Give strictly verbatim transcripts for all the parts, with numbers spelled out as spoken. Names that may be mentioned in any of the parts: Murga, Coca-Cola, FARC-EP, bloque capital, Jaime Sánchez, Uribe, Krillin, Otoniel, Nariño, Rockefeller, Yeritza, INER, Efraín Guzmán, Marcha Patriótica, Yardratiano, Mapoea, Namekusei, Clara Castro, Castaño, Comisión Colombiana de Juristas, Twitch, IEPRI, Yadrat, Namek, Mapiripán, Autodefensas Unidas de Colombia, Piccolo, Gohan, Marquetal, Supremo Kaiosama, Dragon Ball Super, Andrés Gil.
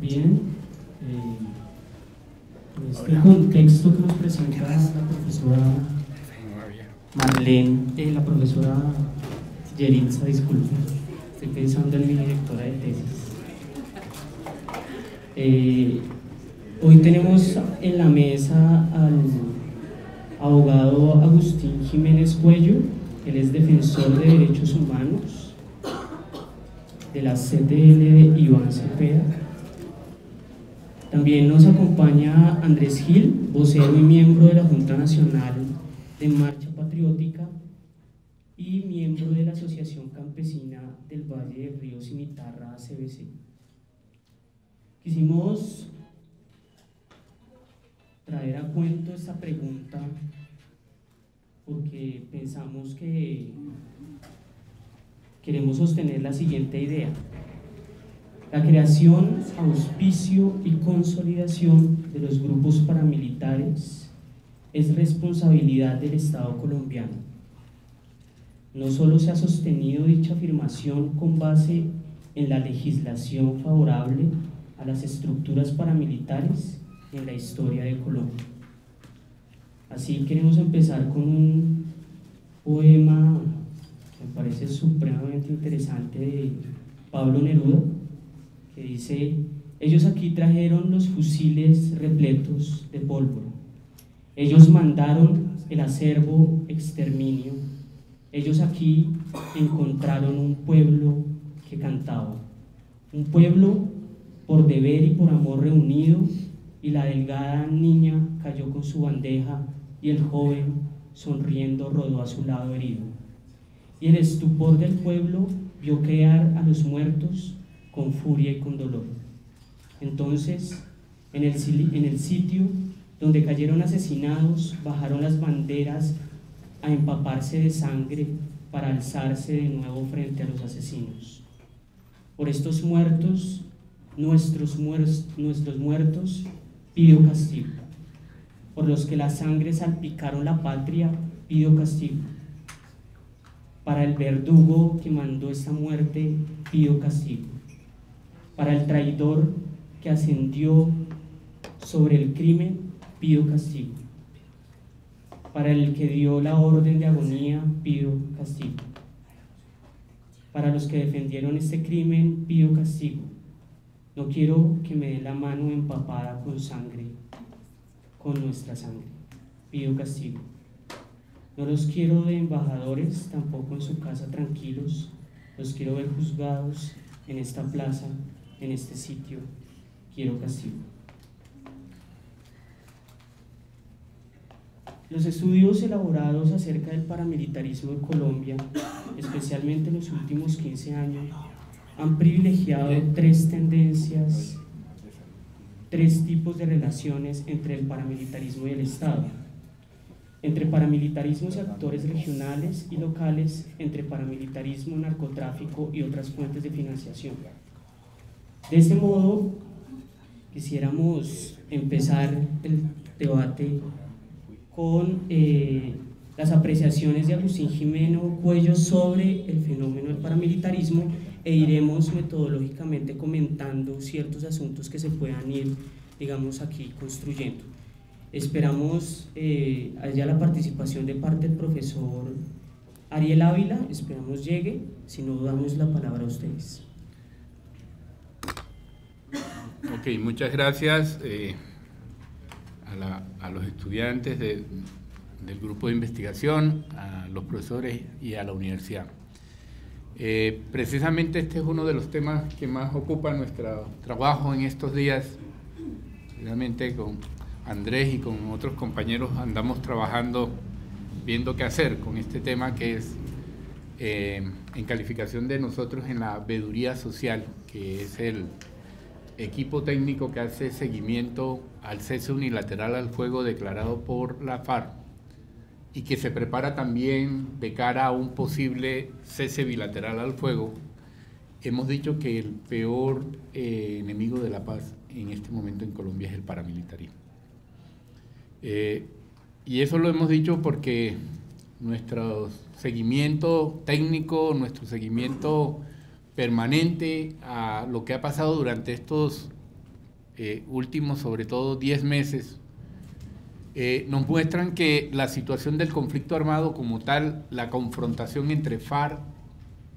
Bien, eh, en este contexto que nos presenta la profesora Marlene, eh, la profesora Yeritza, disculpe, estoy pensando en mi directora de tesis. Eh, hoy tenemos en la mesa al abogado Agustín Jiménez Cuello. Él es defensor de derechos humanos de la C D L de Iván Cepeda. También nos acompaña Andrés Gil, vocero y miembro de la Junta Nacional de Marcha Patriótica y miembro de la Asociación Campesina del Valle de Río Cimitarra, A C B C. Quisimos traer a cuento esta pregunta porque pensamos que queremos sostener la siguiente idea: la creación, auspicio y consolidación de los grupos paramilitares es responsabilidad del Estado colombiano. No solo se ha sostenido dicha afirmación con base en la legislación favorable a las estructuras paramilitares en la historia de Colombia. Así queremos empezar con un poema, me parece supremamente interesante, de Pablo Neruda, que dice: ellos aquí trajeron los fusiles repletos de pólvora, ellos mandaron el acervo exterminio, ellos aquí encontraron un pueblo que cantaba, un pueblo por deber y por amor reunido, y la delgada niña cayó con su bandeja y el joven sonriendo rodó a su lado herido. Y el estupor del pueblo vio crear a los muertos con furia y con dolor. Entonces, en el, en el sitio donde cayeron asesinados, bajaron las banderas a empaparse de sangre para alzarse de nuevo frente a los asesinos. Por estos muertos, nuestros, muer nuestros muertos, pido castigo. Por los que la sangre salpicaron la patria, pido castigo. Para el verdugo que mandó esta muerte, pido castigo. Para el traidor que ascendió sobre el crimen, pido castigo. Para el que dio la orden de agonía, pido castigo. Para los que defendieron este crimen, pido castigo. No quiero que me den la mano empapada con sangre, con nuestra sangre, pido castigo. No los quiero de embajadores, tampoco en su casa tranquilos, los quiero ver juzgados en esta plaza, en este sitio, quiero castigo. Los estudios elaborados acerca del paramilitarismo en Colombia, especialmente en los últimos quince años, han privilegiado tres tendencias, tres tipos de relaciones entre el paramilitarismo y el Estado. Entre paramilitarismos y actores regionales y locales, entre paramilitarismo, narcotráfico y otras fuentes de financiación. De este modo, quisiéramos empezar el debate con eh, las apreciaciones de Agustín Jiménez Cuello sobre el fenómeno del paramilitarismo, e iremos metodológicamente comentando ciertos asuntos que se puedan ir, digamos, aquí construyendo. Esperamos eh, allá la participación de parte del profesor Ariel Ávila, esperamos llegue, si no damos la palabra a ustedes. Ok, muchas gracias eh, a, la, a los estudiantes de, del grupo de investigación, a los profesores y a la universidad. Eh, precisamente este es uno de los temas que más ocupa nuestro trabajo en estos días, realmente con Andrés y con otros compañeros andamos trabajando, viendo qué hacer con este tema que es eh, en calificación de nosotros en la veeduría social, que es el equipo técnico que hace seguimiento al cese unilateral al fuego declarado por la FARC y que se prepara también de cara a un posible cese bilateral al fuego. Hemos dicho que el peor eh, enemigo de la paz en este momento en Colombia es el paramilitarismo. Eh, y eso lo hemos dicho porque nuestro seguimiento técnico, nuestro seguimiento permanente a lo que ha pasado durante estos eh, últimos, sobre todo diez meses, eh, nos muestran que la situación del conflicto armado como tal, la confrontación entre FARC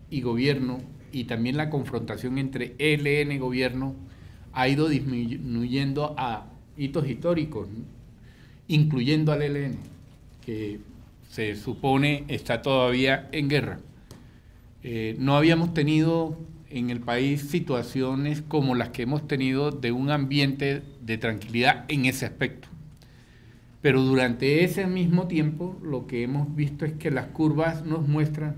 y gobierno, y también la confrontación entre E L N y gobierno, ha ido disminuyendo a hitos históricos, ¿no?, incluyendo al E L N, que se supone está todavía en guerra. Eh, no habíamos tenido en el país situaciones como las que hemos tenido de un ambiente de tranquilidad en ese aspecto. Pero durante ese mismo tiempo lo que hemos visto es que las curvas nos muestran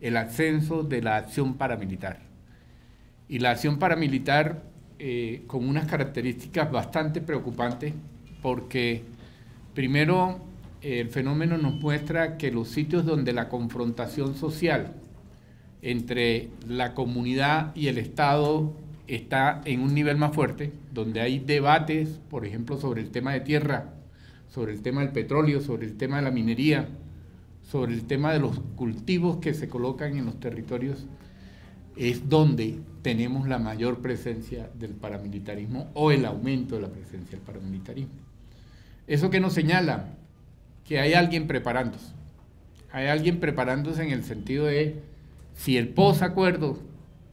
el ascenso de la acción paramilitar. Y la acción paramilitar eh, con unas características bastante preocupantes, porque primero el fenómeno nos muestra que los sitios donde la confrontación social entre la comunidad y el Estado está en un nivel más fuerte, donde hay debates, por ejemplo, sobre el tema de tierra, sobre el tema del petróleo, sobre el tema de la minería, sobre el tema de los cultivos que se colocan en los territorios, es donde tenemos la mayor presencia del paramilitarismo o el aumento de la presencia del paramilitarismo. Eso que nos señala que hay alguien preparándose, hay alguien preparándose en el sentido de: si el posacuerdo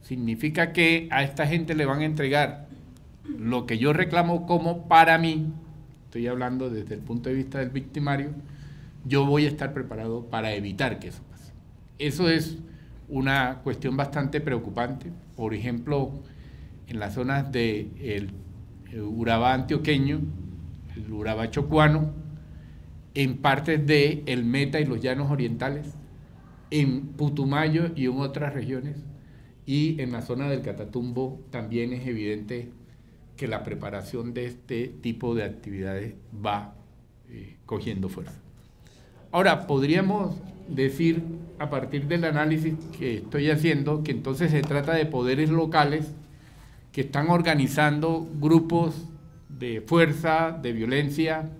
significa que a esta gente le van a entregar lo que yo reclamo como para mí, estoy hablando desde el punto de vista del victimario, yo voy a estar preparado para evitar que eso pase. Eso es una cuestión bastante preocupante. Por ejemplo, en las zonas del Urabá Antioqueño, el Urabá Chocuano, en partes del Meta y los Llanos Orientales, en Putumayo y en otras regiones, y en la zona del Catatumbo también es evidente que la preparación de este tipo de actividades va eh, cogiendo fuerza. Ahora, podríamos decir, a partir del análisis que estoy haciendo, que entonces se trata de poderes locales que están organizando grupos de fuerza, de violencia,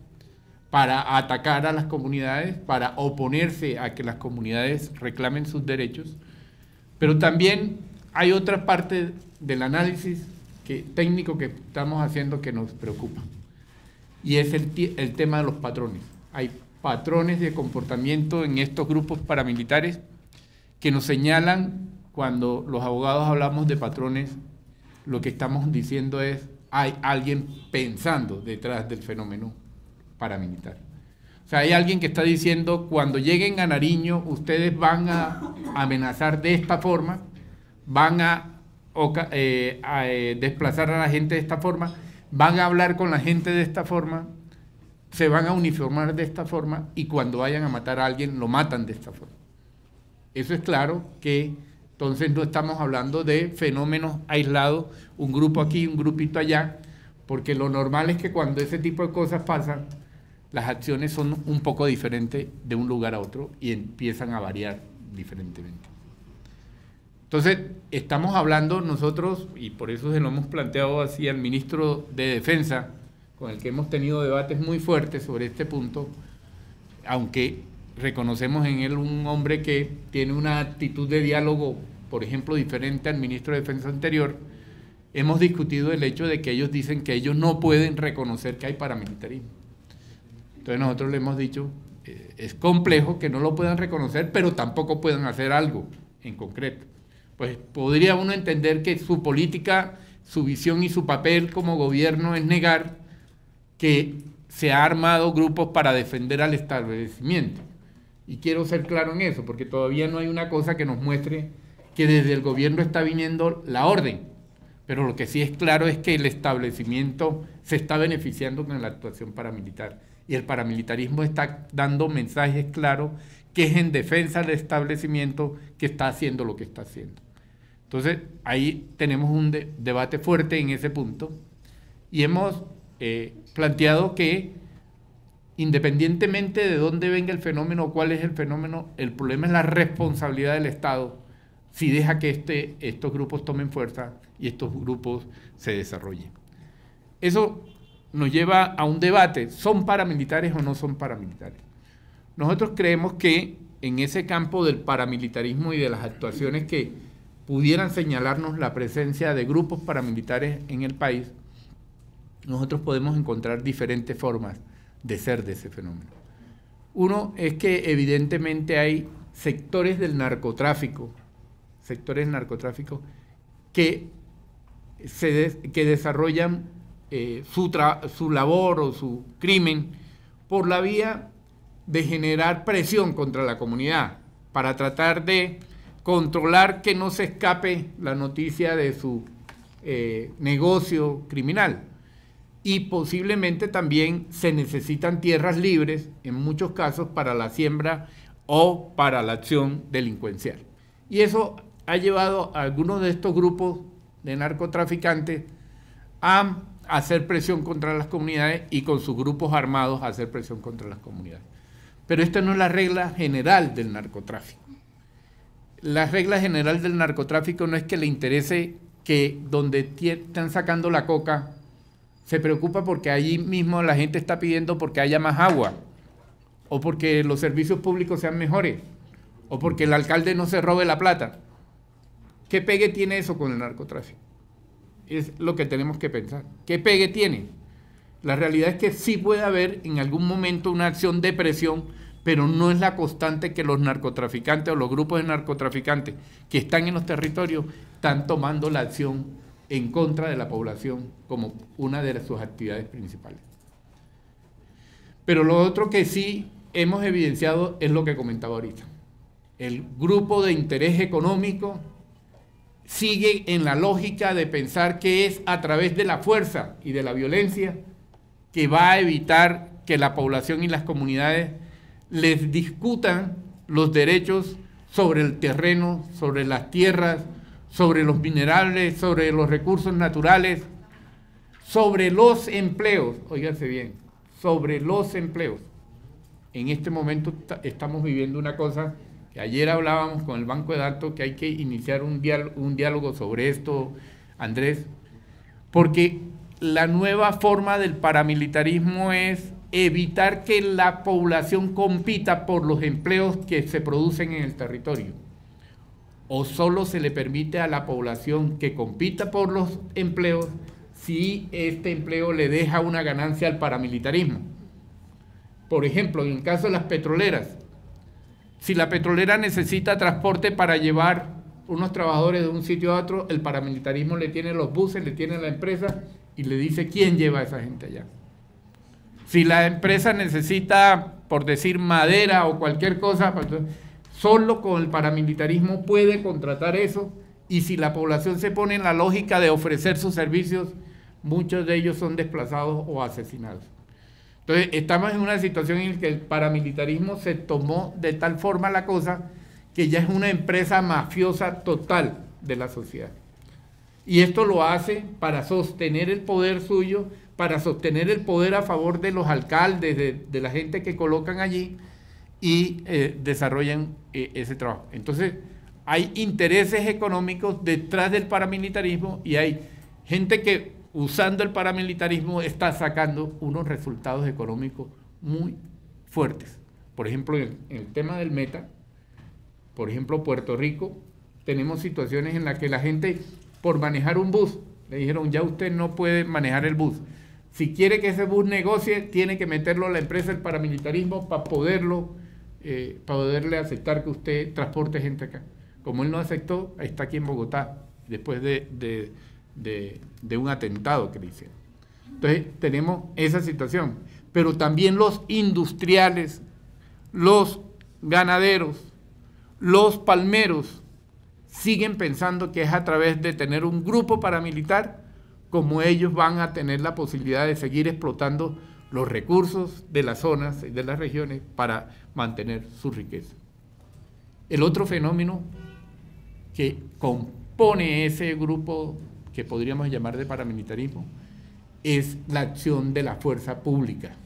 para atacar a las comunidades, para oponerse a que las comunidades reclamen sus derechos. Pero también hay otra parte del análisis que, técnico que estamos haciendo que nos preocupa, y es el, el tema de los patrones. Hay patrones de comportamiento en estos grupos paramilitares que nos señalan, cuando los abogados hablamos de patrones, lo que estamos diciendo es: hay alguien pensando detrás del fenómeno paramilitar. O sea, hay alguien que está diciendo: cuando lleguen a Nariño ustedes van a amenazar de esta forma, van a, eh, a eh, desplazar a la gente de esta forma, van a hablar con la gente de esta forma, se van a uniformar de esta forma, y cuando vayan a matar a alguien lo matan de esta forma. Eso es claro que entonces no estamos hablando de fenómenos aislados, un grupo aquí, un grupito allá, porque lo normal es que cuando ese tipo de cosas pasan, las acciones son un poco diferentes de un lugar a otro y empiezan a variar diferentemente. Entonces, estamos hablando nosotros, y por eso se lo hemos planteado así al ministro de Defensa, con el que hemos tenido debates muy fuertes sobre este punto, aunque reconocemos en él un hombre que tiene una actitud de diálogo, por ejemplo, diferente al ministro de Defensa anterior. Hemos discutido el hecho de que ellos dicen que ellos no pueden reconocer que hay paramilitarismo. Entonces nosotros le hemos dicho, eh, es complejo que no lo puedan reconocer, pero tampoco puedan hacer algo en concreto. Pues podría uno entender que su política, su visión y su papel como gobierno es negar que se ha armado grupos para defender al establecimiento. Y quiero ser claro en eso, porque todavía no hay una cosa que nos muestre que desde el gobierno está viniendo la orden. Pero lo que sí es claro es que el establecimiento se está beneficiando con la actuación paramilitar. Y el paramilitarismo está dando mensajes claros que es en defensa del establecimiento que está haciendo lo que está haciendo. Entonces, ahí tenemos un de- debate fuerte en ese punto. Y hemos eh, planteado que, independientemente de dónde venga el fenómeno o cuál es el fenómeno, el problema es la responsabilidad del Estado si deja que este, estos grupos tomen fuerza y estos grupos se desarrollen. Eso nos lleva a un debate: ¿son paramilitares o no son paramilitares? Nosotros creemos que en ese campo del paramilitarismo y de las actuaciones que pudieran señalarnos la presencia de grupos paramilitares en el país, nosotros podemos encontrar diferentes formas de ser de ese fenómeno. Uno es que evidentemente hay sectores del narcotráfico, sectores del narcotráfico que, se de, que desarrollan eh, su, tra, su labor o su crimen por la vía de generar presión contra la comunidad para tratar de controlar que no se escape la noticia de su eh, negocio criminal. Y posiblemente también se necesitan tierras libres, en muchos casos, para la siembra o para la acción delincuencial. Y eso ha llevado a algunos de estos grupos de narcotraficantes a hacer presión contra las comunidades y con sus grupos armados a hacer presión contra las comunidades. Pero esta no es la regla general del narcotráfico. La regla general del narcotráfico no es que le interese que donde están sacando la coca se preocupa porque allí mismo la gente está pidiendo porque haya más agua, o porque los servicios públicos sean mejores, o porque el alcalde no se robe la plata. ¿Qué pegue tiene eso con el narcotráfico? Es lo que tenemos que pensar. ¿Qué pegue tiene? La realidad es que sí puede haber en algún momento una acción de presión, pero no es la constante que los narcotraficantes o los grupos de narcotraficantes que están en los territorios están tomando la acción en contra de la población como una de sus actividades principales. Pero lo otro que sí hemos evidenciado es lo que comentaba ahorita. El grupo de interés económico sigue en la lógica de pensar que es a través de la fuerza y de la violencia que va a evitar que la población y las comunidades les discutan los derechos sobre el terreno, sobre las tierras, sobre los minerales, sobre los recursos naturales, sobre los empleos, óiganse bien, sobre los empleos. En este momento estamos viviendo una cosa que ayer hablábamos con el Banco de Datos, que hay que iniciar un diálogo, un diálogo sobre esto, Andrés, porque la nueva forma del paramilitarismo es evitar que la población compita por los empleos que se producen en el territorio. ¿O solo se le permite a la población que compita por los empleos si este empleo le deja una ganancia al paramilitarismo? Por ejemplo, en el caso de las petroleras, si la petrolera necesita transporte para llevar unos trabajadores de un sitio a otro, el paramilitarismo le tiene los buses, le tiene la empresa y le dice quién lleva a esa gente allá. Si la empresa necesita, por decir, madera o cualquier cosa, solo con el paramilitarismo puede contratar eso, y si la población se pone en la lógica de ofrecer sus servicios, muchos de ellos son desplazados o asesinados. Entonces, estamos en una situación en la que el paramilitarismo se tomó de tal forma la cosa que ya es una empresa mafiosa total de la sociedad. Y esto lo hace para sostener el poder suyo, para sostener el poder a favor de los alcaldes, de, de la gente que colocan allí, y eh, desarrollan eh, ese trabajo. Entonces, hay intereses económicos detrás del paramilitarismo y hay gente que, usando el paramilitarismo, está sacando unos resultados económicos muy fuertes. Por ejemplo, en el, en el tema del Meta, por ejemplo, Puerto Rico, tenemos situaciones en las que la gente, por manejar un bus, le dijeron, ya usted no puede manejar el bus. Si quiere que ese bus negocie, tiene que meterlo a la empresa del paramilitarismo para poderlo Eh, para poderle aceptar que usted transporte gente acá. Como él no aceptó, está aquí en Bogotá, después de, de, de, de un atentado que le hicieron. Entonces, tenemos esa situación. Pero también los industriales, los ganaderos, los palmeros, siguen pensando que es a través de tener un grupo paramilitar como ellos van a tener la posibilidad de seguir explotando los recursos de las zonas y de las regiones para mantener su riqueza. El otro fenómeno que compone ese grupo que podríamos llamar de paramilitarismo es la acción de la fuerza pública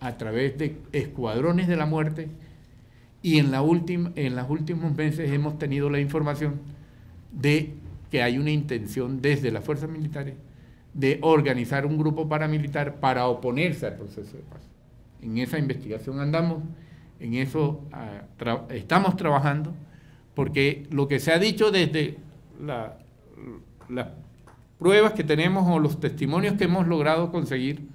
a través de escuadrones de la muerte, y en, la última, en los últimos meses hemos tenido la información de que hay una intención desde las fuerzas militares de organizar un grupo paramilitar para oponerse al proceso de paz. En esa investigación andamos, en eso uh, tra estamos trabajando, porque lo que se ha dicho desde la, la, pruebas que tenemos o los testimonios que hemos logrado conseguir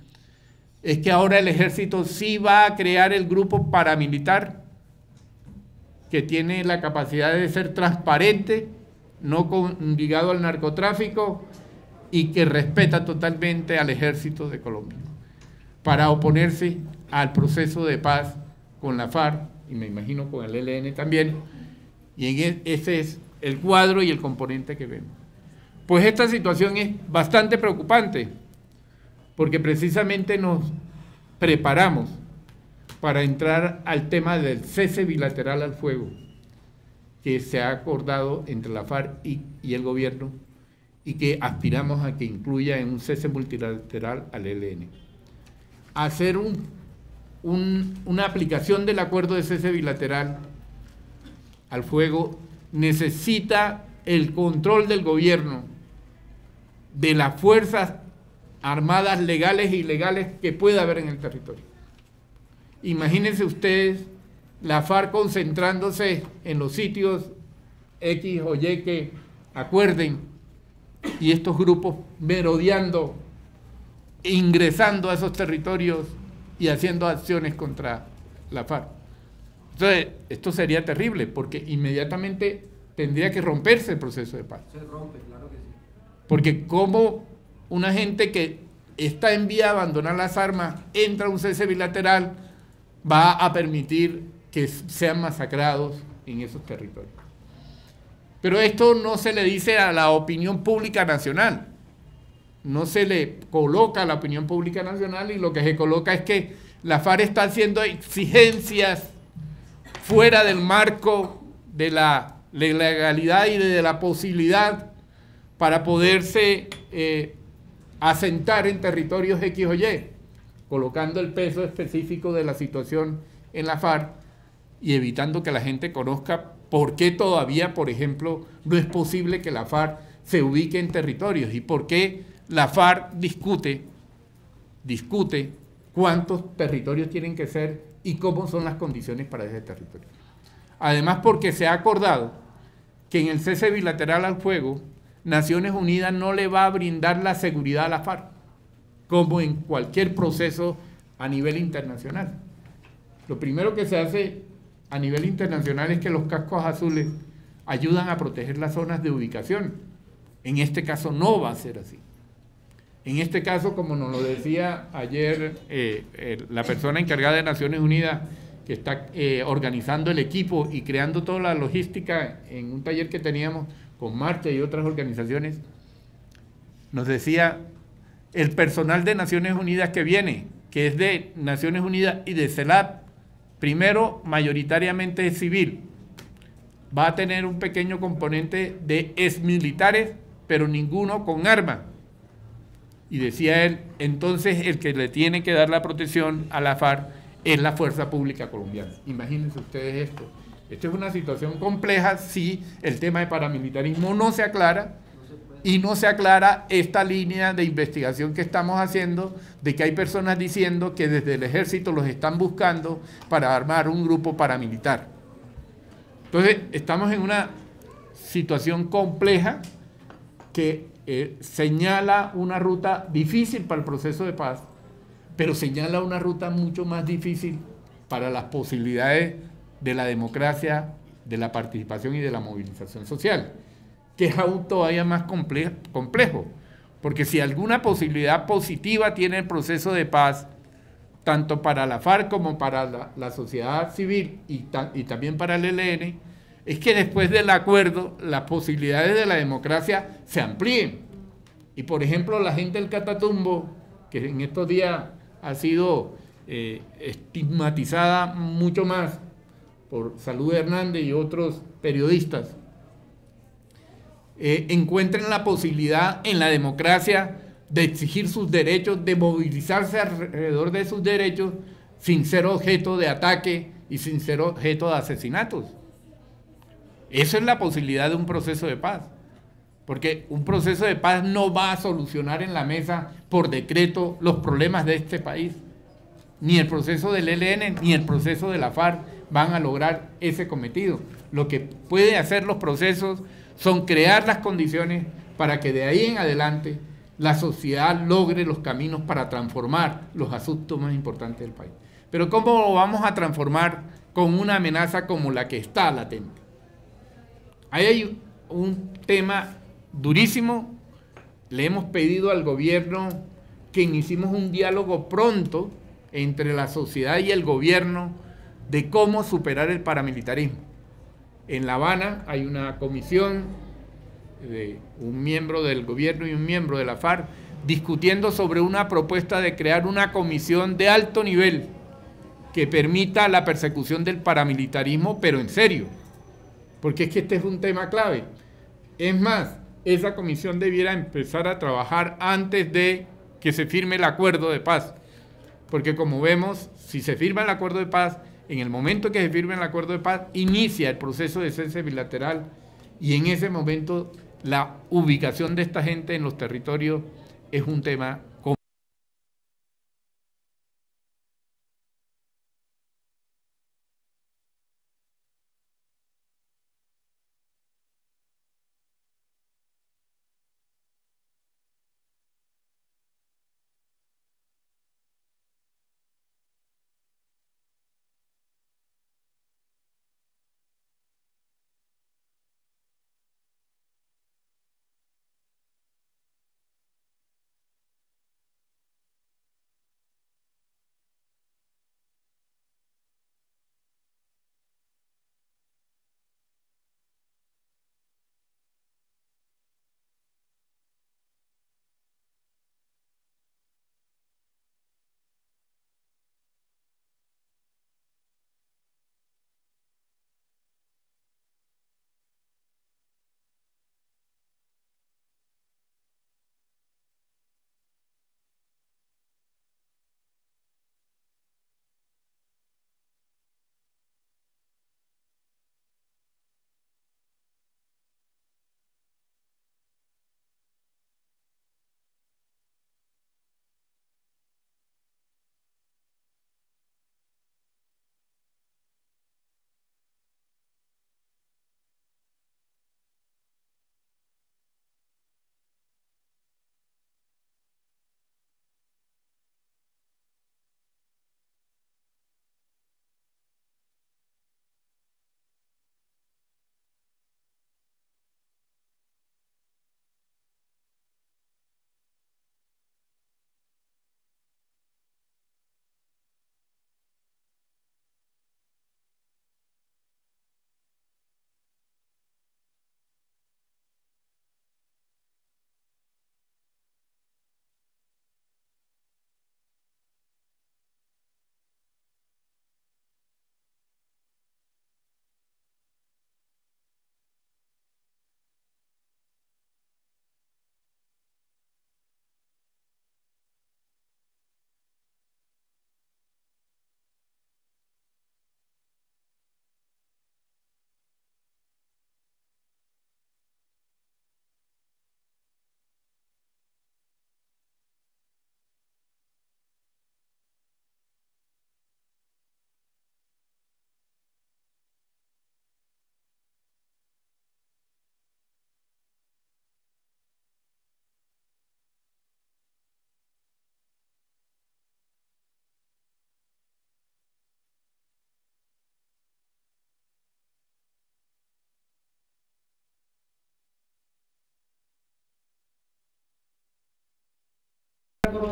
es que ahora el ejército sí va a crear el grupo paramilitar que tiene la capacidad de ser transparente, no con, ligado al narcotráfico y que respeta totalmente al ejército de Colombia para oponerse al proceso de paz con la FARC y me imagino con el E L N también. Y en ese es el cuadro y el componente que vemos. Pues esta situación es bastante preocupante porque precisamente nos preparamos para entrar al tema del cese bilateral al fuego que se ha acordado entre la FARC y, y el gobierno y que aspiramos a que incluya en un cese multilateral al E L N. Hacer un, un, una aplicación del acuerdo de cese bilateral al fuego necesita el control del gobierno de las fuerzas armadas legales e ilegales que pueda haber en el territorio. Imagínense ustedes la FARC concentrándose en los sitios X o Y que acuerden y estos grupos merodeando, ingresando a esos territorios y haciendo acciones contra la FARC. Entonces, esto sería terrible porque inmediatamente tendría que romperse el proceso de paz. Se rompe, claro que sí. Porque como una gente que está en vía de abandonar las armas entra a un cese bilateral, va a permitir que sean masacrados en esos territorios. Pero esto no se le dice a la opinión pública nacional. No se le coloca a la opinión pública nacional y lo que se coloca es que la FARC está haciendo exigencias fuera del marco de la legalidad y de la posibilidad para poderse eh, asentar en territorios X o Y, colocando el peso específico de la situación en la FARC y evitando que la gente conozca por qué todavía, por ejemplo, no es posible que la FARC se ubique en territorios y por qué la FARC discute, discute cuántos territorios tienen que ser y cómo son las condiciones para ese territorio. Además, porque se ha acordado que en el cese bilateral al fuego, Naciones Unidas no le va a brindar la seguridad a la FARC, como en cualquier proceso a nivel internacional. Lo primero que se hace a nivel internacional es que los cascos azules ayudan a proteger las zonas de ubicación. En este caso no va a ser así. En este caso, como nos lo decía ayer eh, eh, la persona encargada de Naciones Unidas, que está eh, organizando el equipo y creando toda la logística en un taller que teníamos con Marcha y otras organizaciones, nos decía, el personal de Naciones Unidas que viene, que es de Naciones Unidas y de CELAC, primero, mayoritariamente es civil, va a tener un pequeño componente de exmilitares, pero ninguno con arma. Y decía él, entonces el que le tiene que dar la protección a la FARC es la Fuerza Pública Colombiana. Imagínense ustedes esto. Esta es una situación compleja si el tema de paramilitarismo no se aclara y no se aclara esta línea de investigación que estamos haciendo de que hay personas diciendo que desde el ejército los están buscando para armar un grupo paramilitar. Entonces, estamos en una situación compleja que Eh, señala una ruta difícil para el proceso de paz, pero señala una ruta mucho más difícil para las posibilidades de la democracia, de la participación y de la movilización social, que es aún todavía más comple- complejo, porque si alguna posibilidad positiva tiene el proceso de paz, tanto para la FARC como para la, la sociedad civil y, ta- y también para el E L N, es que después del acuerdo las posibilidades de la democracia se amplíen. Y por ejemplo la gente del Catatumbo, que en estos días ha sido eh, estigmatizada mucho más por Salud Hernández y otros periodistas, eh, encuentren la posibilidad en la democracia de exigir sus derechos, de movilizarse alrededor de sus derechos sin ser objeto de ataque y sin ser objeto de asesinatos. Eso es la posibilidad de un proceso de paz, porque un proceso de paz no va a solucionar en la mesa por decreto los problemas de este país. Ni el proceso del E L N ni el proceso de la FARC van a lograr ese cometido. Lo que pueden hacer los procesos son crear las condiciones para que de ahí en adelante la sociedad logre los caminos para transformar los asuntos más importantes del país. Pero ¿cómo lo vamos a transformar con una amenaza como la que está latente? Ahí hay un tema durísimo. Le hemos pedido al gobierno que iniciemos un diálogo pronto entre la sociedad y el gobierno de cómo superar el paramilitarismo. En La Habana hay una comisión de un miembro del gobierno y un miembro de la FARC discutiendo sobre una propuesta de crear una comisión de alto nivel que permita la persecución del paramilitarismo, pero en serio, porque es que este es un tema clave. Es más, esa comisión debiera empezar a trabajar antes de que se firme el acuerdo de paz, porque como vemos, si se firma el acuerdo de paz, en el momento que se firme el acuerdo de paz, inicia el proceso de cese bilateral y en ese momento la ubicación de esta gente en los territorios es un tema complejo.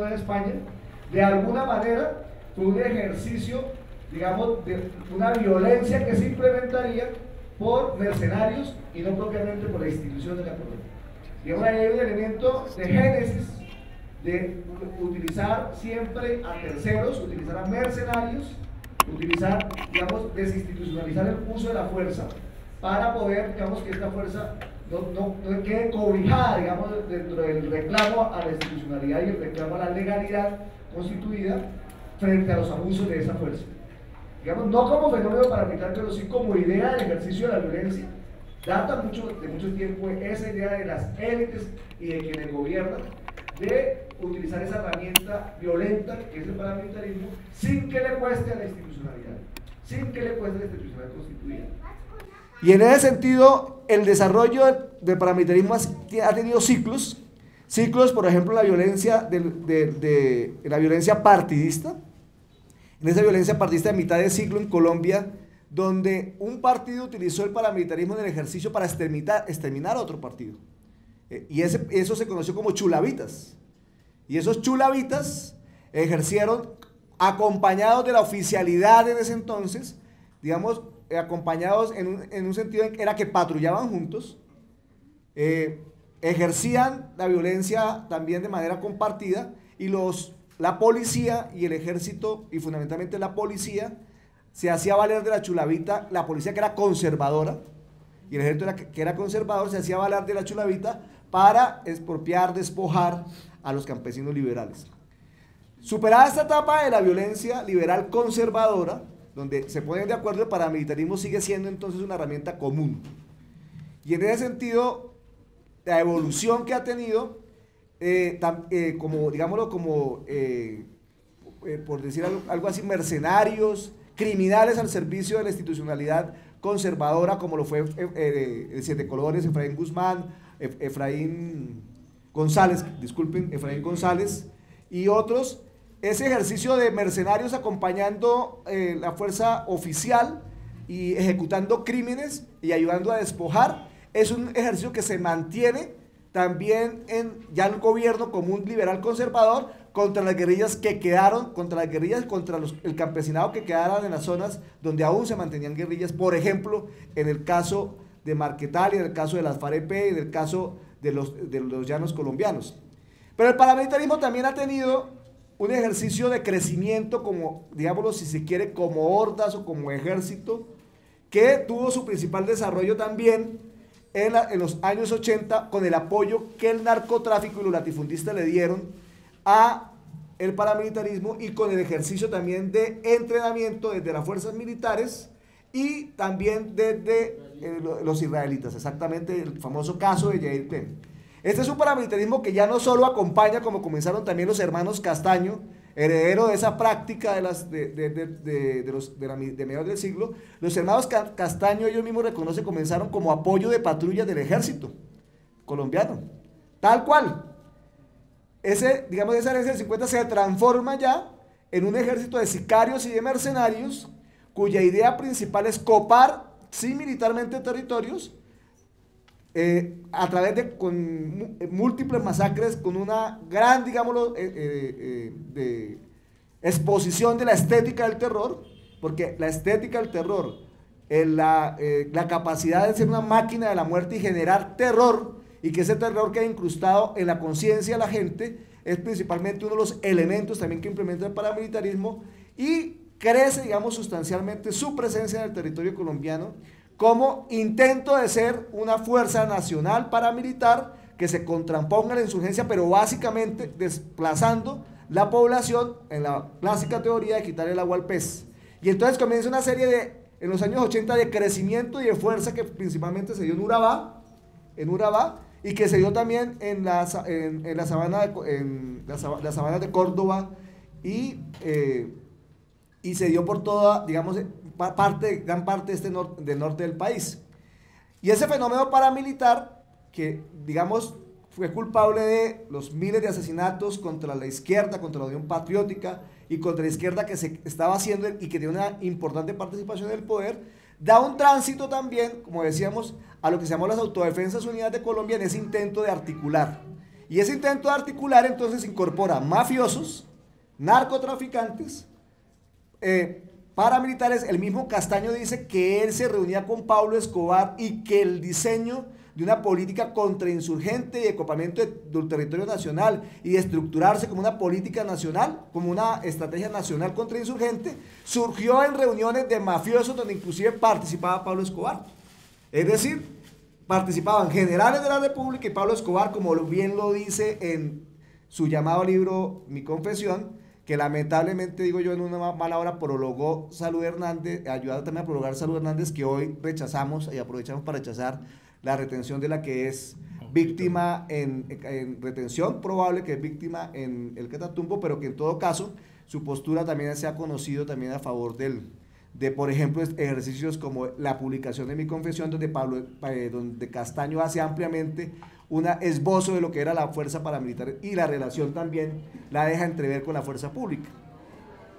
En España, de alguna manera fue un ejercicio, digamos, de una violencia que se implementaría por mercenarios y no propiamente por la institución de la colonia. Y ahora hay un elemento de génesis de utilizar siempre a terceros, utilizar a mercenarios, utilizar, digamos, desinstitucionalizar el uso de la fuerza para poder, digamos, que esta fuerza No, no, no quede cobijada, digamos, dentro del reclamo a la institucionalidad y el reclamo a la legalidad constituida frente a los abusos de esa fuerza. Digamos, no como fenómeno paramilitar, pero sí como idea del ejercicio de la violencia. Data mucho, de mucho tiempo esa idea de las élites y de quienes gobiernan de utilizar esa herramienta violenta que es el paramilitarismo sin que le cueste a la institucionalidad, sin que le cueste a la institucionalidad constituida. Y en ese sentido, el desarrollo del paramilitarismo ha tenido ciclos, ciclos, por ejemplo, la violencia, de, de, de, de la violencia partidista, en esa violencia partidista de mitad de siglo en Colombia, donde un partido utilizó el paramilitarismo en el ejercicio para exterminar, exterminar a otro partido. Eh, y ese, eso se conoció como chulavitas. Y esos chulavitas ejercieron, acompañados de la oficialidad en ese entonces, digamos, eh, acompañados en un, en un sentido en que era que patrullaban juntos, eh, ejercían la violencia también de manera compartida, y los, la policía y el ejército, y fundamentalmente la policía, se hacía valer de la chulavita, la policía que era conservadora, y el ejército era, que era conservador, se hacía valer de la chulavita para expropiar, despojar a los campesinos liberales. Superada esta etapa de la violencia liberal conservadora, donde se ponen de acuerdo, el paramilitarismo sigue siendo entonces una herramienta común. Y en ese sentido, la evolución que ha tenido, eh, tam, eh, como, digámoslo, como, eh, eh, por decir algo, algo así, mercenarios, criminales al servicio de la institucionalidad conservadora, como lo fue eh, el Siete Colores, Efraín Guzmán, Efraín González, disculpen, Efraín González, y otros, ese ejercicio de mercenarios acompañando eh, la fuerza oficial y ejecutando crímenes y ayudando a despojar, es un ejercicio que se mantiene también en ya el gobierno común liberal conservador, contra las guerrillas que quedaron, contra las guerrillas, contra los, el campesinado que quedaron en las zonas donde aún se mantenían guerrillas, por ejemplo, en el caso de Marquetal, y en el caso de las FARC-E P, y en el caso de los, de los llanos colombianos. Pero el paramilitarismo también ha tenido un ejercicio de crecimiento, como, digámoslo si se quiere, como hordas o como ejército, que tuvo su principal desarrollo también en, la, en los años ochenta, con el apoyo que el narcotráfico y los latifundistas le dieron a el paramilitarismo, y con el ejercicio también de entrenamiento desde las fuerzas militares y también desde eh, los israelitas, exactamente el famoso caso de Yeritza. Este es un paramilitarismo que ya no solo acompaña, como comenzaron también los hermanos Castaño, heredero de esa práctica de, las, de, de, de, de, de, los, de, la, de mediados del siglo, los hermanos Castaño, ellos mismos reconocen, comenzaron como apoyo de patrullas del ejército colombiano, tal cual. Ese, digamos, esa herencia del cincuenta se transforma ya en un ejército de sicarios y de mercenarios, cuya idea principal es copar, sí, militarmente territorios, eh, a través de con múltiples masacres, con una gran, digámoslo, eh, eh, de exposición de la estética del terror, porque la estética del terror, eh, la, eh, la capacidad de ser una máquina de la muerte y generar terror, y que ese terror que ha incrustado en la conciencia de la gente es principalmente uno de los elementos también que implementa el paramilitarismo, y crece, digamos, sustancialmente su presencia en el territorio colombiano como intento de ser una fuerza nacional paramilitar que se contraponga a la insurgencia, pero básicamente desplazando la población en la clásica teoría de quitar el agua al pez. Y entonces comienza una serie de, en los años ochenta, de crecimiento y de fuerza que principalmente se dio en Urabá, en Urabá, y que se dio también en la, en, en la sabana de, en la, la sabana de Córdoba, y, eh, y se dio por toda, digamos, parte, gran parte este nor del norte del país. Y ese fenómeno paramilitar, que, digamos, fue culpable de los miles de asesinatos contra la izquierda, contra la Unión Patriótica y contra la izquierda que se estaba haciendo y que tiene una importante participación en el poder, da un tránsito también, como decíamos, a lo que se llamó las Autodefensas Unidas de Colombia, en ese intento de articular. Y ese intento de articular entonces incorpora mafiosos, narcotraficantes, eh, paramilitares. El mismo Castaño dice que él se reunía con Pablo Escobar y que el diseño de una política contrainsurgente y de copamiento del territorio nacional y de estructurarse como una política nacional, como una estrategia nacional contrainsurgente, surgió en reuniones de mafiosos donde inclusive participaba Pablo Escobar. Es decir, participaban generales de la República y Pablo Escobar, como bien lo dice en su llamado libro Mi Confesión, que lamentablemente, digo yo, en una mala hora prologó Salud Hernández, ayudado también a prologar Salud Hernández, que hoy rechazamos y aprovechamos para rechazar la retención de la que es víctima en, en retención, probable que es víctima en el Catatumbo, pero que en todo caso su postura también se ha conocido también a favor del, de, por ejemplo, ejercicios como la publicación de mi confesión, donde, Pablo, eh, donde Castaño hace ampliamente un esbozo de lo que era la fuerza paramilitar y la relación también la deja entrever con la fuerza pública.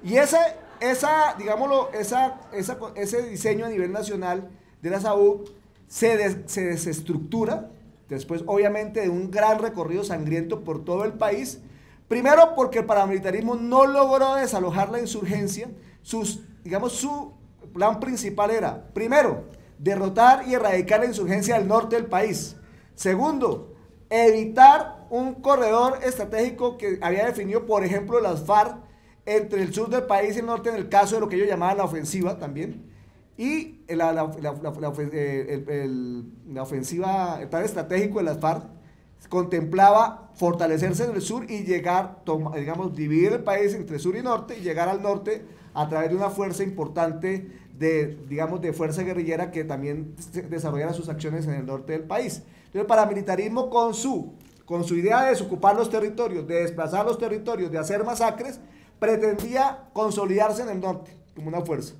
Y esa, esa, digámoslo, esa, esa, ese diseño a nivel nacional de la S A U se, des, se desestructura después, obviamente, de un gran recorrido sangriento por todo el país. Primero, porque el paramilitarismo no logró desalojar la insurgencia. Sus, digamos, su plan principal era, primero, derrotar y erradicar la insurgencia del norte del país. Segundo, evitar un corredor estratégico que había definido, por ejemplo, las FARC entre el sur del país y el norte, en el caso de lo que ellos llamaban la ofensiva también. Y la, la, la, la, la, el, el, la ofensiva, el plan estratégico de las FARC contemplaba fortalecerse en el sur y llegar, toma, digamos, dividir el país entre sur y norte y llegar al norte a través de una fuerza importante de, digamos, de fuerza guerrillera que también desarrollara sus acciones en el norte del país. Entonces, el paramilitarismo con su, con su idea de desocupar los territorios, de desplazar los territorios, de hacer masacres, pretendía consolidarse en el norte como una fuerza,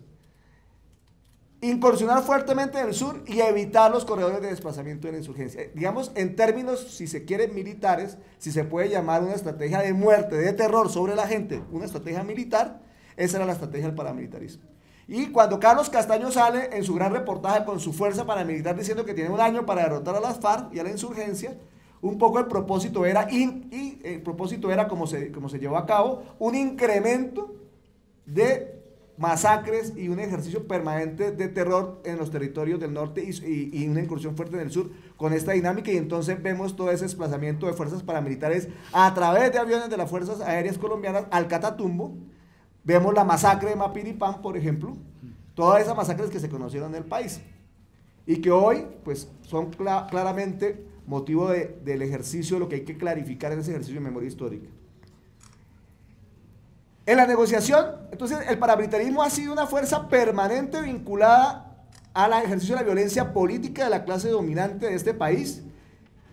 incursionar fuertemente en el sur y evitar los corredores de desplazamiento de la insurgencia. Digamos, en términos, si se quieren militares, si se puede llamar una estrategia de muerte, de terror sobre la gente, una estrategia militar, esa era la estrategia del paramilitarismo. Y cuando Carlos Castaño sale en su gran reportaje con su fuerza paramilitar diciendo que tiene un año para derrotar a las FARC y a la insurgencia, un poco el propósito era, in, y el propósito era como se, como se llevó a cabo, un incremento de masacres y un ejercicio permanente de terror en los territorios del norte y, y, y una incursión fuerte en el sur con esta dinámica, y entonces vemos todo ese desplazamiento de fuerzas paramilitares a través de aviones de las Fuerzas Aéreas Colombianas al Catatumbo. Vemos la masacre de Mapiripán, por ejemplo, todas esas masacres que se conocieron en el país y que hoy pues son cl- claramente motivo de, del ejercicio, lo que hay que clarificar en ese ejercicio de memoria histórica. En la negociación, entonces, el paramilitarismo ha sido una fuerza permanente vinculada al ejercicio de la violencia política de la clase dominante de este país,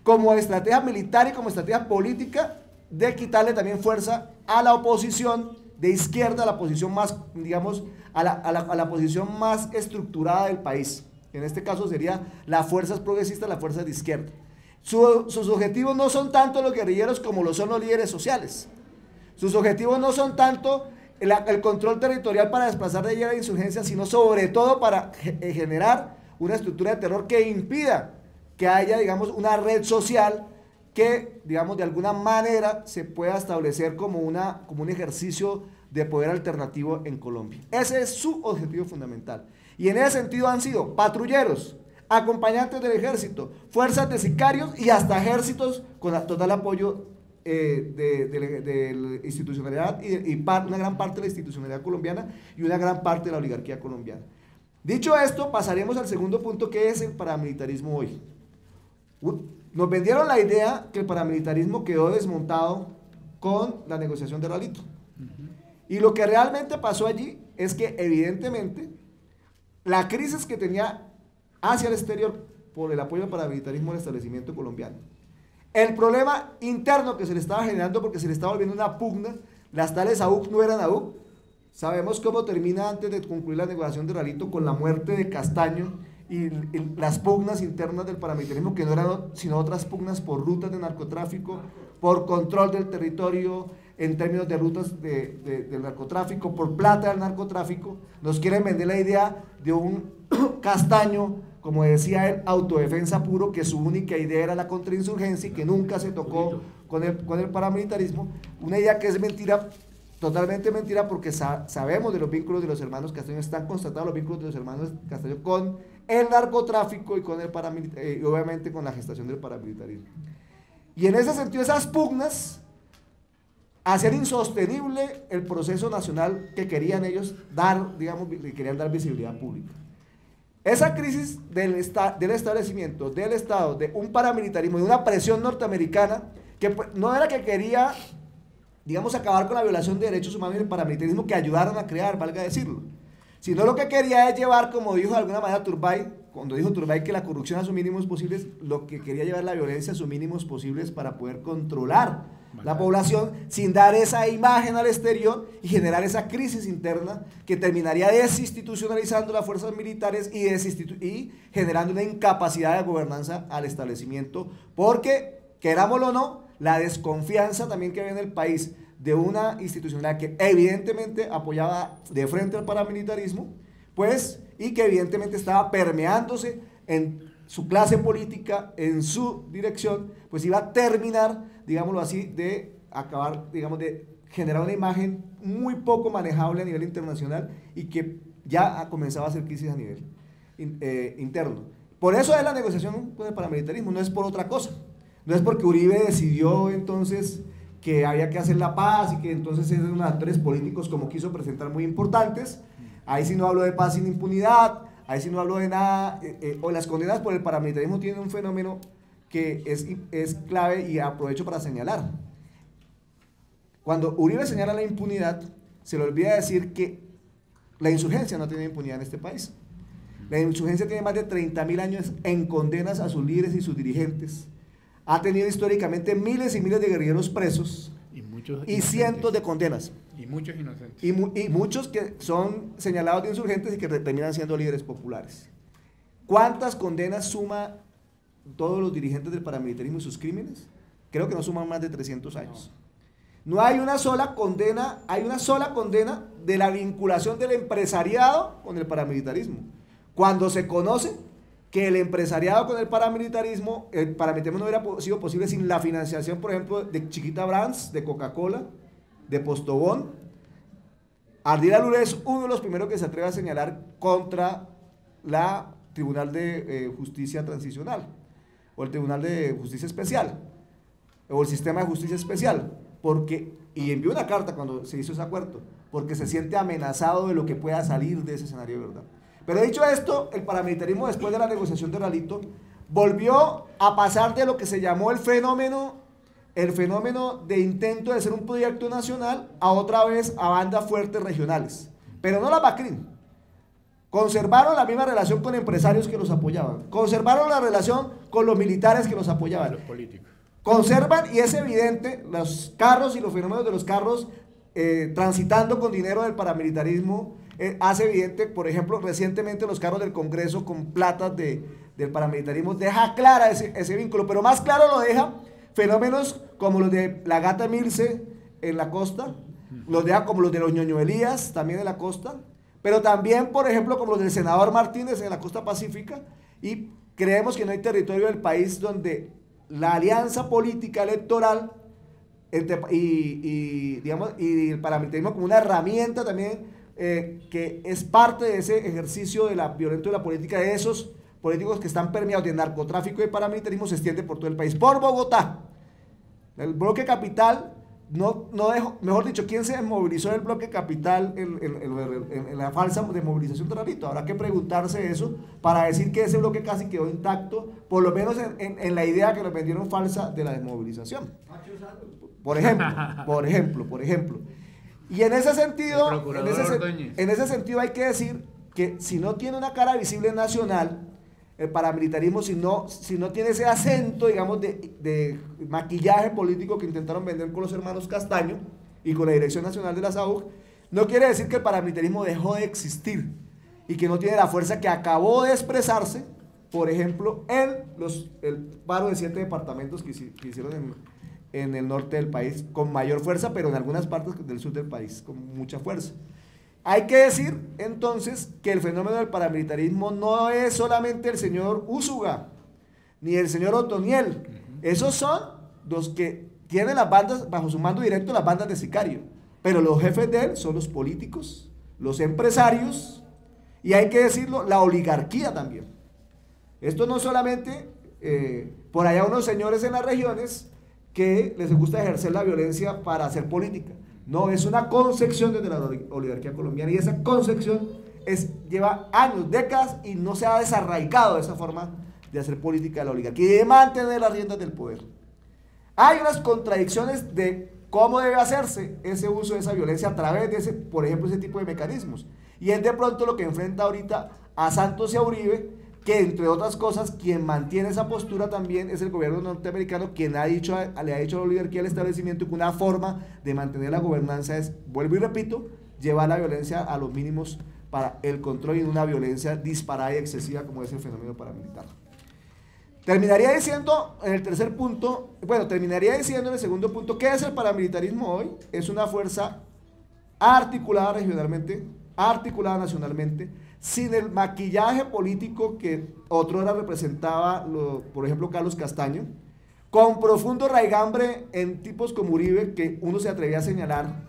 como estrategia militar y como estrategia política de quitarle también fuerza a la oposición de izquierda, a la posición más, digamos, a la, a la, a la posición más estructurada del país. En este caso sería las fuerzas progresistas, las fuerzas de izquierda. Su, sus objetivos no son tanto los guerrilleros como lo son los líderes sociales. Sus objetivos no son tanto el, el control territorial para desplazar de allí a la insurgencia, sino sobre todo para generar una estructura de terror que impida que haya, digamos, una red social que, digamos, de alguna manera se pueda establecer como, una, como un ejercicio de poder alternativo en Colombia. Ese es su objetivo fundamental. Y en ese sentido han sido patrulleros, acompañantes del ejército, fuerzas de sicarios y hasta ejércitos con total apoyo Eh, de, de, de la institucionalidad y, de, y par, una gran parte de la institucionalidad colombiana y una gran parte de la oligarquía colombiana. Dicho esto, pasaremos al segundo punto, que es el paramilitarismo hoy. Nos vendieron la idea que el paramilitarismo quedó desmontado con la negociación de Ralito. Uh-huh. Y lo que realmente pasó allí es que, evidentemente, la crisis que tenía hacia el exterior por el apoyo al paramilitarismo al establecimiento colombiano, el problema interno que se le estaba generando porque se le estaba volviendo una pugna, las tales A U C no eran A U C. Sabemos cómo termina antes de concluir la negociación de Ralito, con la muerte de Castaño y, y las pugnas internas del paramilitarismo, que no eran sino otras pugnas por rutas de narcotráfico, por control del territorio en términos de rutas de, de, del narcotráfico, por plata del narcotráfico. Nos quieren vender la idea de un Castaño, como decía él, autodefensa puro, que su única idea era la contrainsurgencia y que nunca se tocó con el, con el paramilitarismo. Una idea que es mentira, totalmente mentira, porque sa sabemos de los vínculos de los hermanos Castaño, están constatados los vínculos de los hermanos Castaño con el narcotráfico y con el paramilitarismo, eh, y obviamente con la gestación del paramilitarismo. Y en ese sentido, esas pugnas hacían insostenible el proceso nacional que querían ellos dar, digamos, que querían dar visibilidad pública. Esa crisis del, esta, del establecimiento, del Estado, de un paramilitarismo, de una presión norteamericana, que no era que quería, digamos, acabar con la violación de derechos humanos y el paramilitarismo que ayudaron a crear, valga decirlo, sino lo que quería es llevar, como dijo de alguna manera Turbay, Cuando dijo Turbay que la corrupción a sus mínimos posibles, lo que quería llevar la violencia a sus mínimos posibles para poder controlar vale. la población sin dar esa imagen al exterior y generar esa crisis interna que terminaría desinstitucionalizando las fuerzas militares y, y generando una incapacidad de gobernanza al establecimiento. Porque, querámoslo o no, la desconfianza también que había en el país de una institucionalidad que evidentemente apoyaba de frente al paramilitarismo, pues... y que evidentemente estaba permeándose en su clase política, en su dirección, pues iba a terminar, digámoslo así, de acabar, digamos, de generar una imagen muy poco manejable a nivel internacional y que ya comenzaba a hacer crisis a nivel eh, interno. Por eso es la negociación con el paramilitarismo, no es por otra cosa. No es porque Uribe decidió entonces que había que hacer la paz y que entonces eran unos actores políticos como quiso presentar muy importantes. Ahí sí no hablo de paz sin impunidad, ahí sí no hablo de nada, eh, eh, o las condenas por el paramilitarismo tienen un fenómeno que es, es clave y aprovecho para señalar. Cuando Uribe señala la impunidad, se le olvida decir que la insurgencia no tiene impunidad en este país. La insurgencia tiene más de treinta mil años en condenas a sus líderes y sus dirigentes. Ha tenido históricamente miles y miles de guerrilleros presos y, muchos y cientos de condenas. Y muchos inocentes. Y, mu y muchos que son señalados de insurgentes y que terminan siendo líderes populares. ¿Cuántas condenas suma todos los dirigentes del paramilitarismo y sus crímenes? Creo que no suman más de trescientos años. No, no hay una sola condena, hay una sola condena de la vinculación del empresariado con el paramilitarismo. Cuando se conoce que el empresariado con el paramilitarismo, el paramilitarismo no hubiera sido posible sin la financiación, por ejemplo, de Chiquita Brands, de Coca-Cola, de Postobón. Ardil Alure es uno de los primeros que se atreve a señalar contra la Tribunal de eh, Justicia Transicional o el Tribunal de Justicia Especial o el Sistema de Justicia Especial, porque, y envió una carta cuando se hizo ese acuerdo, porque se siente amenazado de lo que pueda salir de ese escenario de verdad. Pero dicho esto, el paramilitarismo después de la negociación de Ralito volvió a pasar de lo que se llamó el fenómeno el fenómeno de intento de ser un proyecto nacional a otra vez a bandas fuertes regionales, pero no la BACRIN. Conservaron la misma relación con empresarios que los apoyaban, conservaron la relación con los militares que los apoyaban, los políticos. Conservan, y es evidente, los carros y los fenómenos de los carros eh, transitando con dinero del paramilitarismo, eh, hace evidente, por ejemplo, recientemente los carros del Congreso con platas de, del paramilitarismo, deja clara ese, ese vínculo, pero más claro lo deja fenómenos como los de la Gata Milce en la costa, los de, como los de los ñoñoelías también en la costa, pero también, por ejemplo, como los del senador Martínez en la costa pacífica, y creemos que no hay territorio del país donde la alianza política electoral entre, y, y, digamos, y el paramilitarismo como una herramienta también eh, que es parte de ese ejercicio de la violencia de la política de esos políticos que están permeados de narcotráfico y paramilitarismo se extiende por todo el país, por Bogotá. El bloque capital, no, no dejó, mejor dicho, ¿quién se desmovilizó del bloque capital en, en, en, en la falsa desmovilización de Ralito? Habrá que preguntarse eso para decir que ese bloque casi quedó intacto, por lo menos en, en, en la idea que nos vendieron falsa de la desmovilización. Por ejemplo, por ejemplo, por ejemplo. Y en ese sentido, en ese, en ese sentido hay que decir que si no tiene una cara visible nacional, el paramilitarismo, si no, si no tiene ese acento, digamos, de, de maquillaje político que intentaron vender con los hermanos Castaño y con la Dirección Nacional de la Salud, no quiere decir que el paramilitarismo dejó de existir y que no tiene la fuerza que acabó de expresarse, por ejemplo, en los, el paro de siete departamentos que, que hicieron en, en el norte del país con mayor fuerza, pero en algunas partes del sur del país con mucha fuerza. Hay que decir, entonces, que el fenómeno del paramilitarismo no es solamente el señor Úsuga, ni el señor Otoniel. Esos son los que tienen las bandas, bajo su mando directo, las bandas de sicario. Pero los jefes de él son los políticos, los empresarios, y hay que decirlo, la oligarquía también. Esto no solamente, eh, por allá unos señores en las regiones que les gusta ejercer la violencia para hacer política. No, es una concepción desde la oligarquía colombiana y esa concepción es, lleva años, décadas y no se ha desarraigado de esa forma de hacer política de la oligarquía y de mantener las riendas del poder. Hay unas contradicciones de cómo debe hacerse ese uso de esa violencia a través de, ese, por ejemplo, ese tipo de mecanismos. Y es de pronto lo que enfrenta ahorita a Santos y a Uribe, que entre otras cosas quien mantiene esa postura también es el gobierno norteamericano, quien ha dicho, le ha dicho a la oligarquía del establecimiento que una forma de mantener la gobernanza es, vuelvo y repito, llevar la violencia a los mínimos para el control y una violencia disparada y excesiva como es el fenómeno paramilitar. Terminaría diciendo en el tercer punto, bueno, terminaría diciendo en el segundo punto, ¿qué es el paramilitarismo hoy? Es una fuerza articulada regionalmente, articulada nacionalmente, sin el maquillaje político que otrora representaba, lo, por ejemplo, Carlos Castaño, con profundo raigambre en tipos como Uribe, que uno se atrevía a señalar,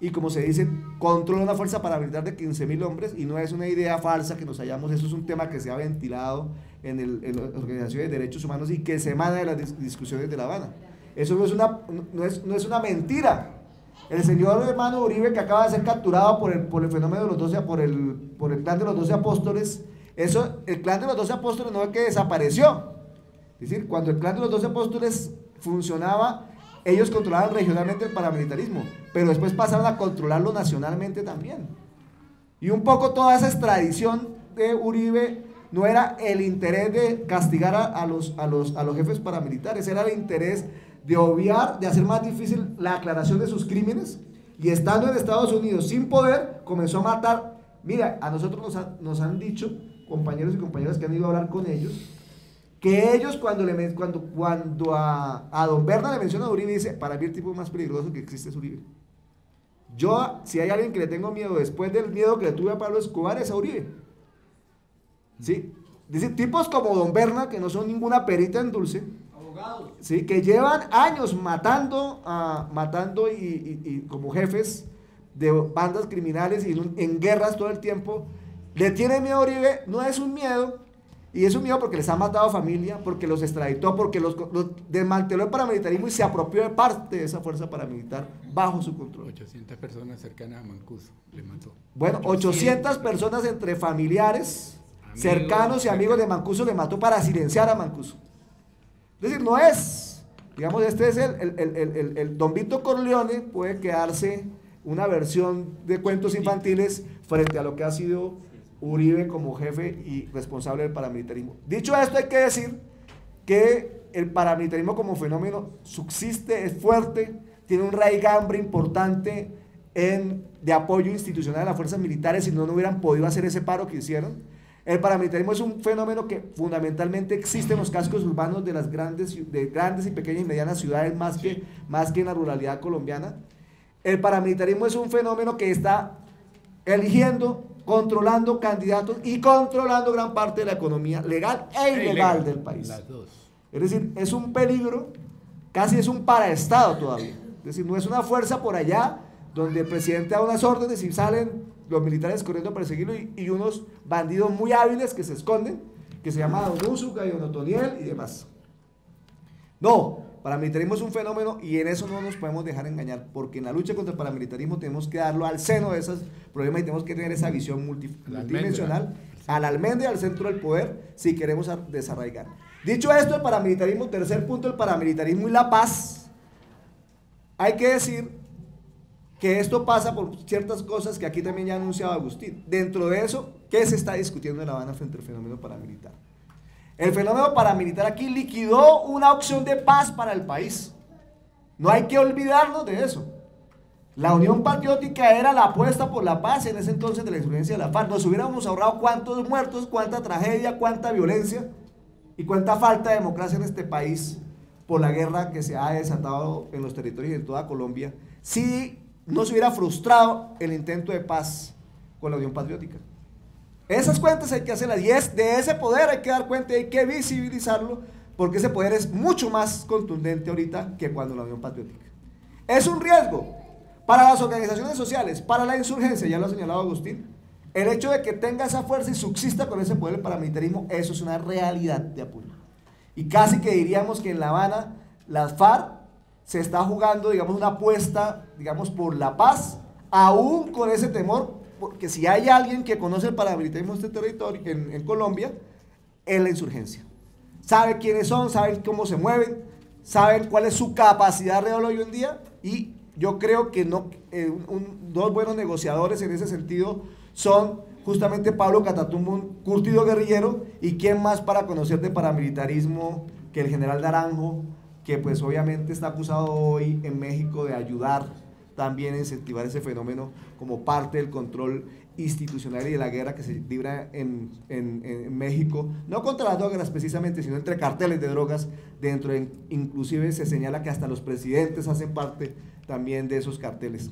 y como se dice, controla una fuerza paramilitar de quince mil hombres, y no es una idea falsa que nos hallamos, eso es un tema que se ha ventilado en, el, en las organizaciones de derechos humanos y que se emana de las dis discusiones de La Habana. Eso no es una, no es, no es una mentira. El señor hermano Uribe, que acaba de ser capturado por el, por el fenómeno de los doce, por el, por el clan de los doce apóstoles, eso, el clan de los doce apóstoles no es que desapareció. Es decir, cuando el clan de los doce apóstoles funcionaba, ellos controlaban regionalmente el paramilitarismo, pero después pasaron a controlarlo nacionalmente también. Y un poco toda esa extradición de Uribe no era el interés de castigar a, a, los, a, los, a los jefes paramilitares, era el interés de obviar, de hacer más difícil la aclaración de sus crímenes, y estando en Estados Unidos sin poder, comenzó a matar. Mira, a nosotros nos, ha, nos han dicho compañeros y compañeras que han ido a hablar con ellos, que ellos cuando, le, cuando, cuando a, a don Berna le menciona a Uribe, dice, para mí el tipo más peligroso que existe es Uribe. Yo, si hay alguien que le tengo miedo después del miedo que le tuve a Pablo Escobar, es a Uribe. ¿Sí? Dice, tipos como don Berna, que no son ninguna perita en dulce, abogados, ¿sí?, que llevan años matando, uh, matando y, y, y como jefes de bandas criminales y en, en guerras todo el tiempo, le tiene miedo a Uribe. No es un miedo, y es un miedo porque les ha matado familia, porque los extraditó, porque los, los desmanteló el paramilitarismo y se apropió de parte de esa fuerza paramilitar bajo su control. ochocientas personas cercanas a Mancuso le mató. Bueno, ochocientas, ochocientas personas entre familiares, amigos, cercanos y amigos de Mancuso le mató para silenciar a Mancuso. Es decir, no es, digamos, este es el, el, el, el, el, el Don Vito Corleone, puede quedarse una versión de cuentos infantiles frente a lo que ha sido Uribe como jefe y responsable del paramilitarismo. Dicho esto, hay que decir que el paramilitarismo como fenómeno subsiste, es fuerte, tiene un raigambre importante en, de apoyo institucional a las fuerzas militares, si no, no hubieran podido hacer ese paro que hicieron. El paramilitarismo es un fenómeno que fundamentalmente existe en los cascos urbanos de las grandes, de grandes y pequeñas y medianas ciudades, más que, más que en la ruralidad colombiana. El paramilitarismo es un fenómeno que está eligiendo, controlando candidatos y controlando gran parte de la economía legal e ilegal del país. Es decir, es un peligro, casi es un paraestado todavía. Es decir, no es una fuerza por allá donde el presidente da unas órdenes y salen los militares corriendo a perseguirlo y, y unos bandidos muy hábiles que se esconden, que se llama don Úsuga y don Otoniel y demás. No, paramilitarismo es un fenómeno y en eso no nos podemos dejar engañar, porque en la lucha contra el paramilitarismo tenemos que darlo al seno de esos problemas y tenemos que tener esa visión multidimensional, al almendra y al centro del poder, si queremos desarraigar. Dicho esto, el paramilitarismo, tercer punto, el paramilitarismo y la paz. Hay que decir que esto pasa por ciertas cosas que aquí también ya ha anunciado Agustín. Dentro de eso, ¿qué se está discutiendo en La Habana frente al fenómeno paramilitar? El fenómeno paramilitar aquí liquidó una opción de paz para el país. No hay que olvidarnos de eso. La Unión Patriótica era la apuesta por la paz en ese entonces de la experiencia de la FARC. Nos hubiéramos ahorrado cuántos muertos, cuánta tragedia, cuánta violencia y cuánta falta de democracia en este país por la guerra que se ha desatado en los territorios de toda Colombia, si no se hubiera frustrado el intento de paz con la Unión Patriótica. Esas cuentas hay que hacerlas, y es de ese poder hay que dar cuenta, hay que visibilizarlo, porque ese poder es mucho más contundente ahorita que cuando la Unión Patriótica. Es un riesgo para las organizaciones sociales, para la insurgencia, ya lo ha señalado Agustín. El hecho de que tenga esa fuerza y subsista con ese poder el paramilitarismo, eso es una realidad de apoyo. Y casi que diríamos que en La Habana las FARC se está jugando, digamos, una apuesta, digamos, por la paz, aún con ese temor, porque si hay alguien que conoce el paramilitarismo en este territorio, en, en Colombia, es la insurgencia. Sabe quiénes son, saben cómo se mueven, saben cuál es su capacidad real hoy en día, y yo creo que no, eh, un, dos buenos negociadores en ese sentido son justamente Pablo Catatumbo, un curtido guerrillero, y quién más para conocer de paramilitarismo que el general Naranjo, que pues obviamente está acusado hoy en México de ayudar también a incentivar ese fenómeno como parte del control institucional y de la guerra que se libra en, en, en México, no contra las drogas precisamente, sino entre carteles de drogas, dentro de, inclusive se señala que hasta los presidentes hacen parte también de esos carteles.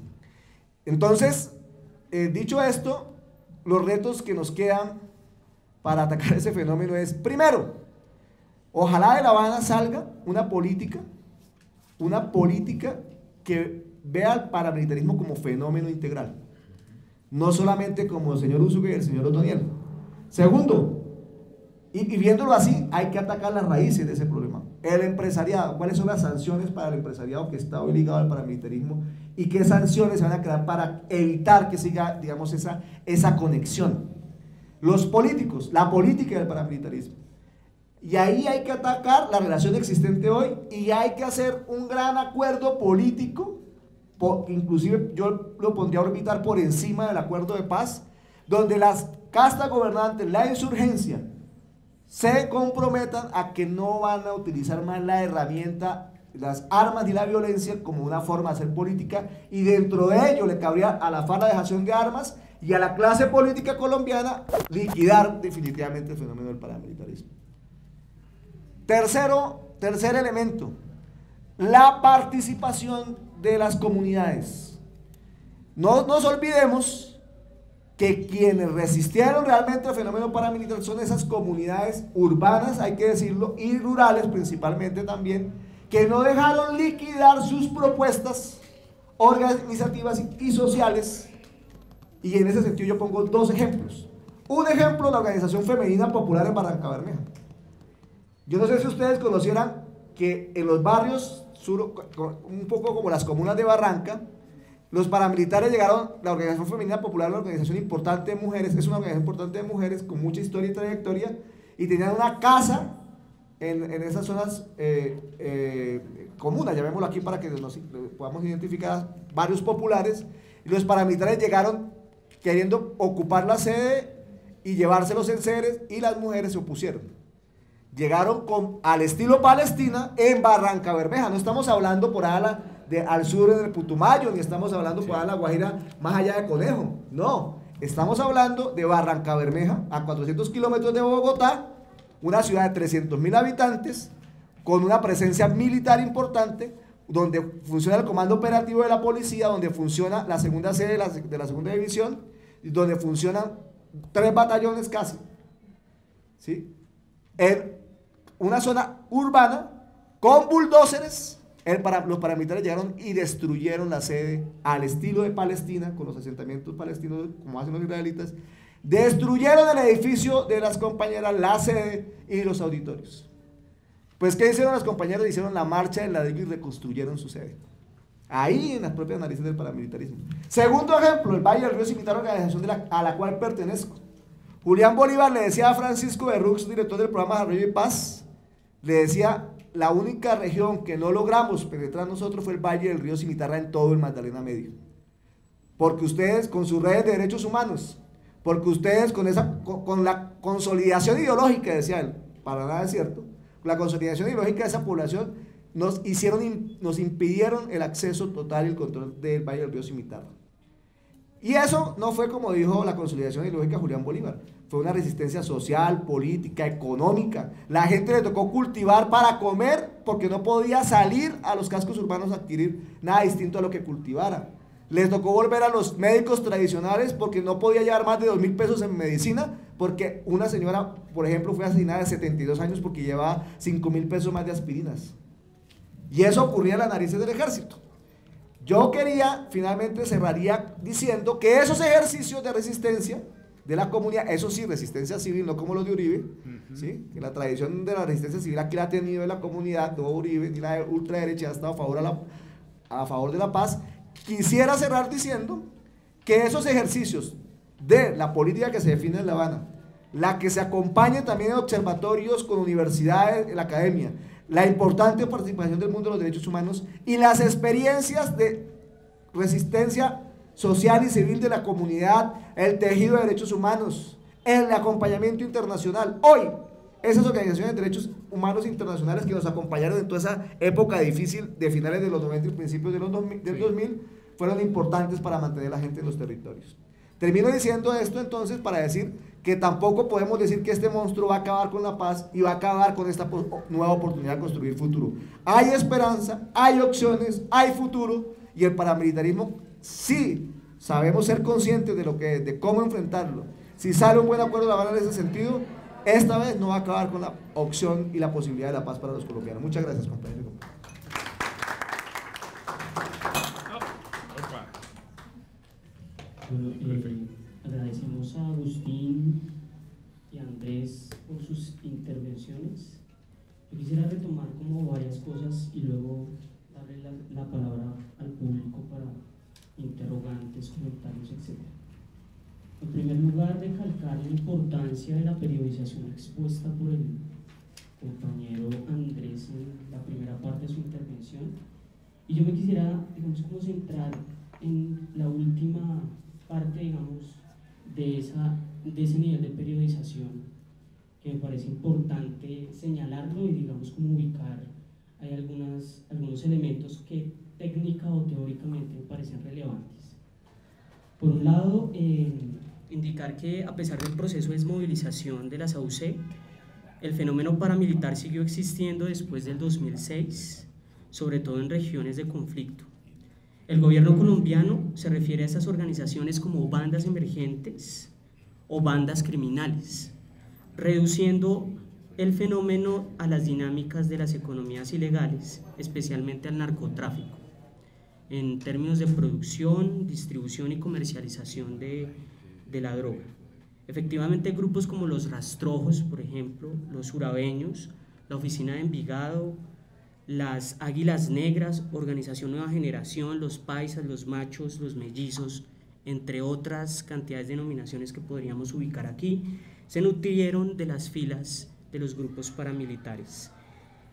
Entonces, eh, dicho esto, los retos que nos quedan para atacar ese fenómeno es, primero, ojalá de La Habana salga una política, una política que vea al paramilitarismo como fenómeno integral, no solamente como el señor Úsuga y el señor Otoniel. Segundo, y, y viéndolo así, hay que atacar las raíces de ese problema. El empresariado, ¿cuáles son las sanciones para el empresariado que está hoy ligado al paramilitarismo? ¿Y qué sanciones se van a crear para evitar que siga, digamos, esa, esa conexión? Los políticos, la política del paramilitarismo. Y ahí hay que atacar la relación existente hoy y hay que hacer un gran acuerdo político. Inclusive yo lo pondría a orbitar por encima del acuerdo de paz, donde las castas gobernantes, la insurgencia, se comprometan a que no van a utilizar más la herramienta, las armas y la violencia como una forma de hacer política, y dentro de ello le cabría a la FARC la dejación de armas y a la clase política colombiana liquidar definitivamente el fenómeno del paramilitarismo. Tercero, tercer elemento, la participación de las comunidades. No nos olvidemos que quienes resistieron realmente al fenómeno paramilitar son esas comunidades urbanas, hay que decirlo, y rurales principalmente también, que no dejaron liquidar sus propuestas organizativas y sociales. Y en ese sentido yo pongo dos ejemplos. Un ejemplo, la Organización Femenina Popular en Barranca Bermeja. Yo no sé si ustedes conocieran que en los barrios sur, un poco como las comunas de Barranca, los paramilitares llegaron, la Organización Femenina Popular, una organización importante de mujeres, es una organización importante de mujeres con mucha historia y trayectoria, y tenían una casa en, en esas zonas eh, eh, comunas, llamémoslo aquí para que nos podamos identificar, barrios populares, y los paramilitares llegaron queriendo ocupar la sede y llevarse los enseres, y las mujeres se opusieron. Llegaron con, al estilo Palestina en Barranca Bermeja. No estamos hablando por allá de, al sur del Putumayo, ni estamos hablando sí. por allá de la Guajira más allá de Conejo. No, estamos hablando de Barranca Bermeja, a cuatrocientos kilómetros de Bogotá, una ciudad de trescientos mil habitantes, con una presencia militar importante, donde funciona el comando operativo de la policía, donde funciona la segunda sede de la, de la segunda división, donde funcionan tres batallones casi. ¿Sí? En una zona urbana con bulldozers, el para, los paramilitares llegaron y destruyeron la sede al estilo de Palestina, con los asentamientos palestinos como hacen los israelitas, destruyeron el edificio de las compañeras, la sede y los auditorios. Pues ¿qué hicieron las compañeras? Hicieron la marcha del ladrillo y reconstruyeron su sede. Ahí en las propias narices del paramilitarismo. Segundo ejemplo, el Valle del Río Cimitarra, organización de la, a la cual pertenezco. Julián Bolívar le decía a Francisco de Rux, director del programa Desarrollo y Paz, le decía, la única región que no logramos penetrar nosotros fue el Valle del Río Cimitarra en todo el Magdalena Medio. Porque ustedes, con sus redes de derechos humanos, porque ustedes con, esa, con, con la consolidación ideológica, decía él, para nada es cierto, la consolidación ideológica de esa población nos, hicieron, nos impidieron el acceso total y el control del Valle del Río Cimitarra. Y eso no fue como dijo la consolidación ideológica Julián Bolívar, fue una resistencia social, política, económica. La gente le tocó cultivar para comer porque no podía salir a los cascos urbanos a adquirir nada distinto a lo que cultivara. Les tocó volver a los médicos tradicionales porque no podía llevar más de dos mil pesos en medicina, porque una señora, por ejemplo, fue asesinada de setenta y dos años porque llevaba cinco mil pesos más de aspirinas. Y eso ocurría en las narices del ejército. Yo quería, finalmente cerraría diciendo que esos ejercicios de resistencia de la comunidad, eso sí, resistencia civil, no como los de Uribe, uh-huh. ¿sí? Que la tradición de la resistencia civil aquí la ha tenido la comunidad, no Uribe, ni la ultraderecha ha estado a favor, a la, a favor de la paz. Quisiera cerrar diciendo que esos ejercicios de la política que se define en La Habana, la que se acompaña también en observatorios con universidades, en la academia, la importante participación del mundo de los derechos humanos y las experiencias de resistencia social y civil de la comunidad, el tejido de derechos humanos, el acompañamiento internacional. Hoy, esas organizaciones de derechos humanos internacionales que nos acompañaron en toda esa época difícil de finales de los noventa y principios de los dos mil, del dos mil, fueron importantes para mantener a la gente en los territorios. Termino diciendo esto entonces para decir que tampoco podemos decir que este monstruo va a acabar con la paz y va a acabar con esta nueva oportunidad de construir futuro. Hay esperanza, hay opciones, hay futuro, y el paramilitarismo, sí sabemos ser conscientes de, lo que, de cómo enfrentarlo. Si sale un buen acuerdo de La Habana en ese sentido, esta vez no va a acabar con la opción y la posibilidad de la paz para los colombianos. Muchas gracias, compañeros. Bueno, eh, agradecemos a Agustín y a Andrés por sus intervenciones. Yo quisiera retomar como varias cosas y luego darle la, la palabra al público para interrogantes, comentarios, etcétera. En primer lugar, recalcar la importancia de la periodización expuesta por el compañero Andrés en la primera parte de su intervención. Y yo me quisiera, digamos, concentrar en la última parte, digamos, de, esa, de ese nivel de periodización, que me parece importante señalarlo y, digamos, como ubicar. Hay algunas, algunos elementos que técnica o teóricamente me parecen relevantes. Por un lado, eh, indicar que a pesar del proceso de desmovilización de las A U C, el fenómeno paramilitar siguió existiendo después del dos mil seis, sobre todo en regiones de conflicto. El gobierno colombiano se refiere a esas organizaciones como bandas emergentes o bandas criminales, reduciendo el fenómeno a las dinámicas de las economías ilegales, especialmente al narcotráfico, en términos de producción, distribución y comercialización de, de la droga. Efectivamente, grupos como los rastrojos, por ejemplo, los urabeños, la Oficina de Envigado, las Águilas Negras, Organización Nueva Generación, los paisas, los machos, los mellizos, entre otras cantidades de denominaciones que podríamos ubicar aquí, se nutrieron de las filas de los grupos paramilitares.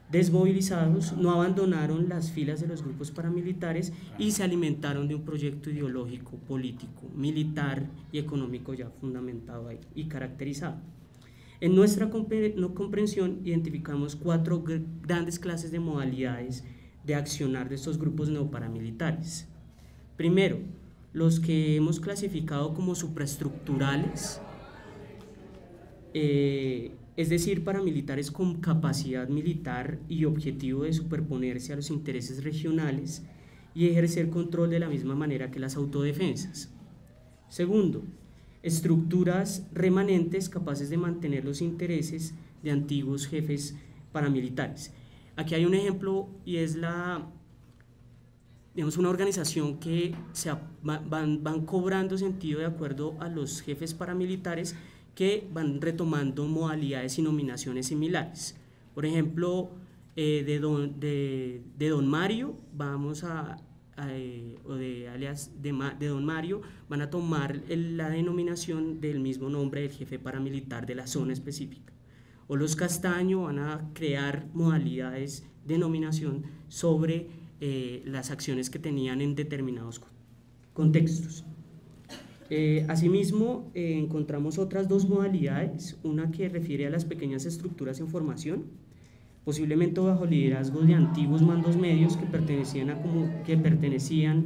Desmovilizados, no abandonaron las filas de los grupos paramilitares y se alimentaron de un proyecto ideológico, político, militar y económico ya fundamentado ahí y caracterizado. En nuestra comprensión identificamos cuatro grandes clases de modalidades de accionar de estos grupos neoparamilitares. Primero, los que hemos clasificado como supraestructurales, eh, es decir, paramilitares con capacidad militar y objetivo de superponerse a los intereses regionales y ejercer control de la misma manera que las autodefensas. Segundo, estructuras remanentes capaces de mantener los intereses de antiguos jefes paramilitares. Aquí hay un ejemplo y es la, digamos, una organización que se van, van cobrando sentido de acuerdo a los jefes paramilitares que van retomando modalidades y nominaciones similares. Por ejemplo, eh, de, don, de, de Don Mario vamos a A, o de, alias de, de Don Mario van a tomar el, la denominación del mismo nombre del jefe paramilitar de la zona específica, o los Castaño van a crear modalidades de denominación sobre eh, las acciones que tenían en determinados contextos. Eh, asimismo, eh, encontramos otras dos modalidades, una que refiere a las pequeñas estructuras en formación, posiblemente bajo liderazgo de antiguos mandos medios que pertenecían a, que pertenecían,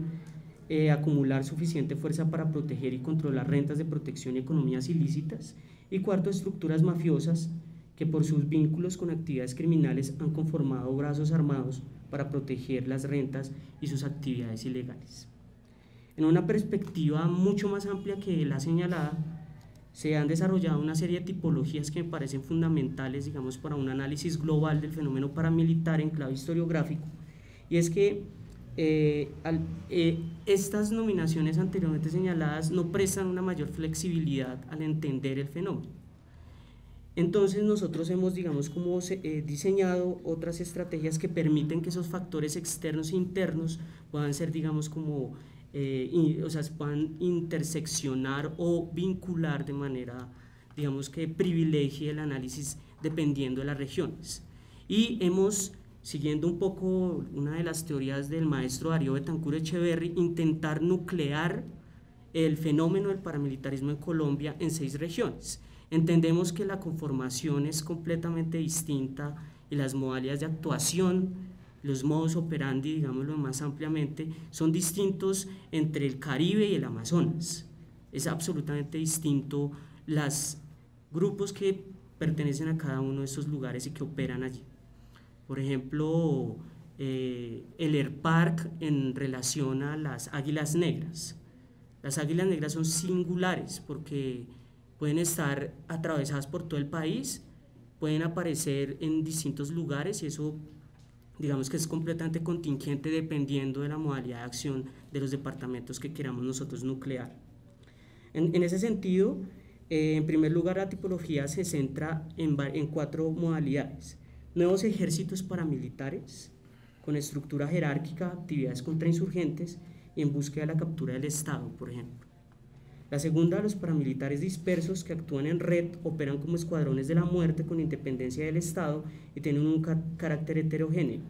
eh, a acumular suficiente fuerza para proteger y controlar rentas de protección y economías ilícitas. Y cuarto, estructuras mafiosas que por sus vínculos con actividades criminales han conformado brazos armados para proteger las rentas y sus actividades ilegales. En una perspectiva mucho más amplia que la señalada, se han desarrollado una serie de tipologías que me parecen fundamentales, digamos, para un análisis global del fenómeno paramilitar en clave historiográfico, y es que eh, al, eh, estas nominaciones anteriormente señaladas no prestan una mayor flexibilidad al entender el fenómeno. Entonces nosotros hemos, digamos, como eh, diseñado otras estrategias que permiten que esos factores externos e internos puedan ser, digamos, como Eh, y, o sea, se puedan interseccionar o vincular de manera, digamos, que privilegie el análisis dependiendo de las regiones. Y hemos, siguiendo un poco una de las teorías del maestro Darío Betancur Echeverry, intentar nuclear el fenómeno del paramilitarismo en Colombia en seis regiones. Entendemos que la conformación es completamente distinta y las modalidades de actuación, los modus operandi, digámoslo más ampliamente, son distintos entre el Caribe y el Amazonas. Es absolutamente distinto los grupos que pertenecen a cada uno de esos lugares y que operan allí. Por ejemplo, eh, el ERPARC en relación a las águilas negras. Las águilas negras son singulares porque pueden estar atravesadas por todo el país, pueden aparecer en distintos lugares y eso, digamos que es completamente contingente dependiendo de la modalidad de acción de los departamentos que queramos nosotros nuclear. En, en ese sentido, eh, en primer lugar, la tipología se centra en, en cuatro modalidades. Nuevos ejércitos paramilitares, con estructura jerárquica, actividades contrainsurgentes y en búsqueda de la captura del Estado, por ejemplo. La segunda, los paramilitares dispersos que actúan en red, operan como escuadrones de la muerte con independencia del Estado y tienen un ca- carácter heterogéneo.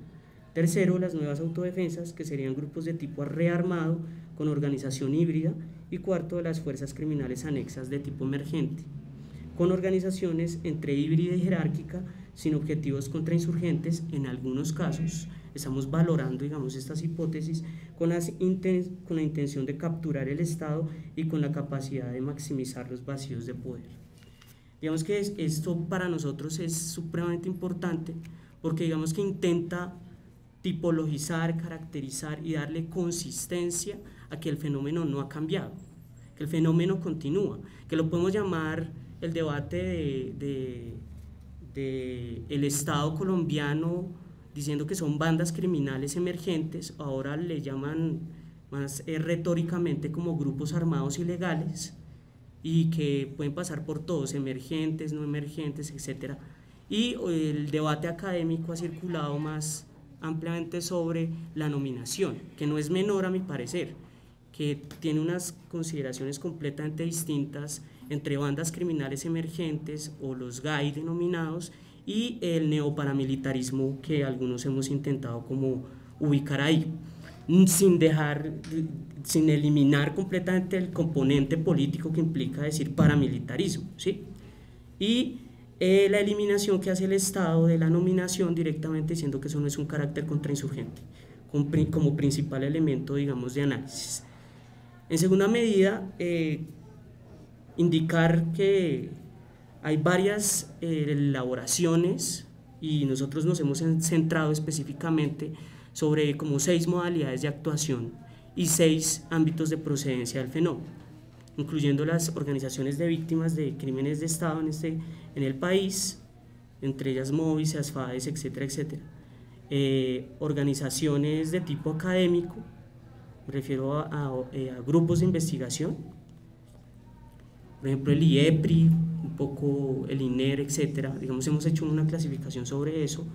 Tercero, las nuevas autodefensas, que serían grupos de tipo rearmado con organización híbrida. Y cuarto, las fuerzas criminales anexas de tipo emergente, con organizaciones entre híbrida y jerárquica, sin objetivos contrainsurgentes en algunos casos. Estamos valorando, digamos, estas hipótesis con, las inten con la intención de capturar el Estado y con la capacidad de maximizar los vacíos de poder. Digamos que es, esto para nosotros es supremamente importante porque digamos que intenta tipologizar, caracterizar y darle consistencia a que el fenómeno no ha cambiado, que el fenómeno continúa, que lo podemos llamar el debate de... de De el Estado colombiano diciendo que son bandas criminales emergentes, ahora le llaman más eh, retóricamente como grupos armados ilegales y que pueden pasar por todos, emergentes, no emergentes, etcétera. Y el debate académico ha circulado más ampliamente sobre la nominación, que no es menor a mi parecer, que tiene unas consideraciones completamente distintas entre bandas criminales emergentes o los G A I denominados y el neoparamilitarismo que algunos hemos intentado como ubicar ahí, sin dejar, sin eliminar completamente el componente político que implica decir paramilitarismo, ¿sí? Y eh, la eliminación que hace el Estado de la nominación directamente diciendo que eso no es un carácter contrainsurgente, como principal elemento, digamos, de análisis. En segunda medida, eh, indicar que hay varias eh, elaboraciones y nosotros nos hemos centrado específicamente sobre como seis modalidades de actuación y seis ámbitos de procedencia del fenómeno, incluyendo las organizaciones de víctimas de crímenes de Estado en, este, en el país, entre ellas MOVIS, ASFAES, etcétera, etcétera. Eh, organizaciones de tipo académico, me refiero a, a, a grupos de investigación, por ejemplo el IEPRI, un poco el INER, etcétera. Digamos, hemos hecho una clasificación sobre eso,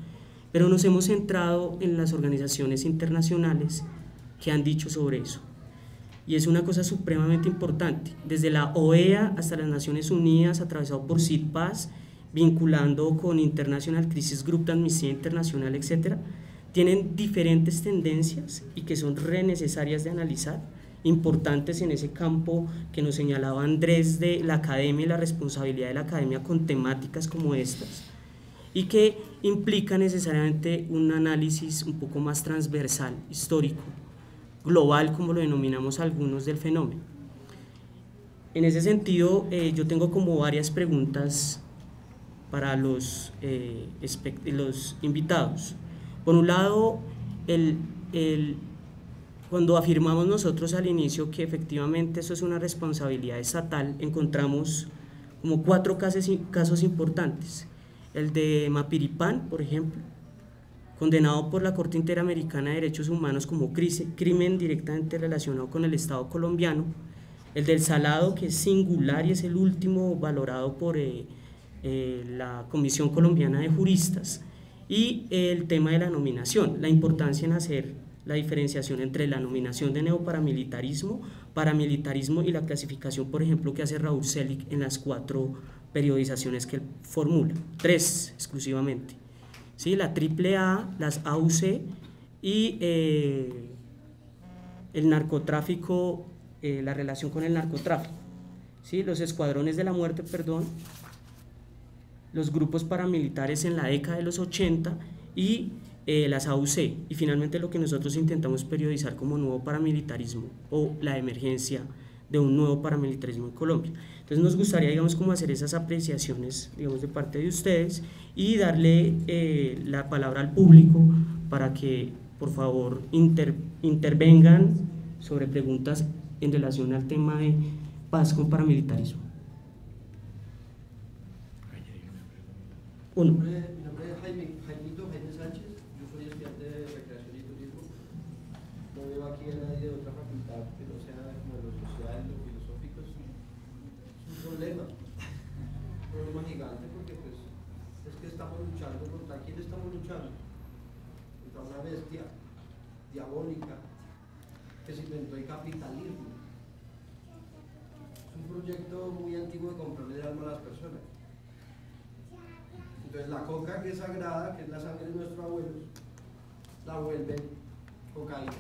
pero nos hemos centrado en las organizaciones internacionales que han dicho sobre eso. Y es una cosa supremamente importante, desde la O E A hasta las Naciones Unidas, atravesado por SIDPAS, vinculando con International Crisis Group de Amnistía Internacional, etcétera, tienen diferentes tendencias y que son re necesarias de analizar, importantes en ese campo que nos señalaba Andrés de la academia y la responsabilidad de la academia con temáticas como estas y que implica necesariamente un análisis un poco más transversal, histórico, global, como lo denominamos algunos, del fenómeno. En ese sentido, eh, yo tengo como varias preguntas para los, eh, los invitados. Por un lado, el... el Cuando afirmamos nosotros al inicio que efectivamente eso es una responsabilidad estatal, encontramos como cuatro casos, casos importantes. El de Mapiripán, por ejemplo, condenado por la Corte Interamericana de Derechos Humanos como crimen directamente relacionado con el Estado colombiano. El del Salado, que es singular y es el último valorado por eh, eh, la Comisión Colombiana de Juristas. Y el tema de la nominación, la importancia en hacer la diferenciación entre la nominación de neoparamilitarismo, paramilitarismo y la clasificación, por ejemplo, que hace Raúl Selig en las cuatro periodizaciones que él formula, tres exclusivamente, ¿sí? La triple A, las A U C y eh, el narcotráfico eh, la relación con el narcotráfico, ¿sí? Los escuadrones de la muerte, perdón, los grupos paramilitares en la década de los ochenta y eh, las A U C, y finalmente lo que nosotros intentamos periodizar como nuevo paramilitarismo o la emergencia de un nuevo paramilitarismo en Colombia. Entonces nos gustaría, digamos, como hacer esas apreciaciones, digamos, de parte de ustedes, y darle eh, la palabra al público para que por favor inter, intervengan sobre preguntas en relación al tema de paz con paramilitarismo. Uno. Mi nombre, mi nombre es Jaime, Jaimito, Jaime Sánchez, yo soy estudiante de recreación y turismo, no veo aquí a nadie de otra facultad que no sea como los sociales, los filosóficos. Es un problema, un problema gigante, porque pues es que estamos luchando, ¿contra quién estamos luchando? Contra una bestia diabólica que se inventó el capitalismo. Es un proyecto muy antiguo de comprarle el alma a las personas. Entonces la coca, que es sagrada, que es la sangre de nuestros abuelos, la vuelven cocaína.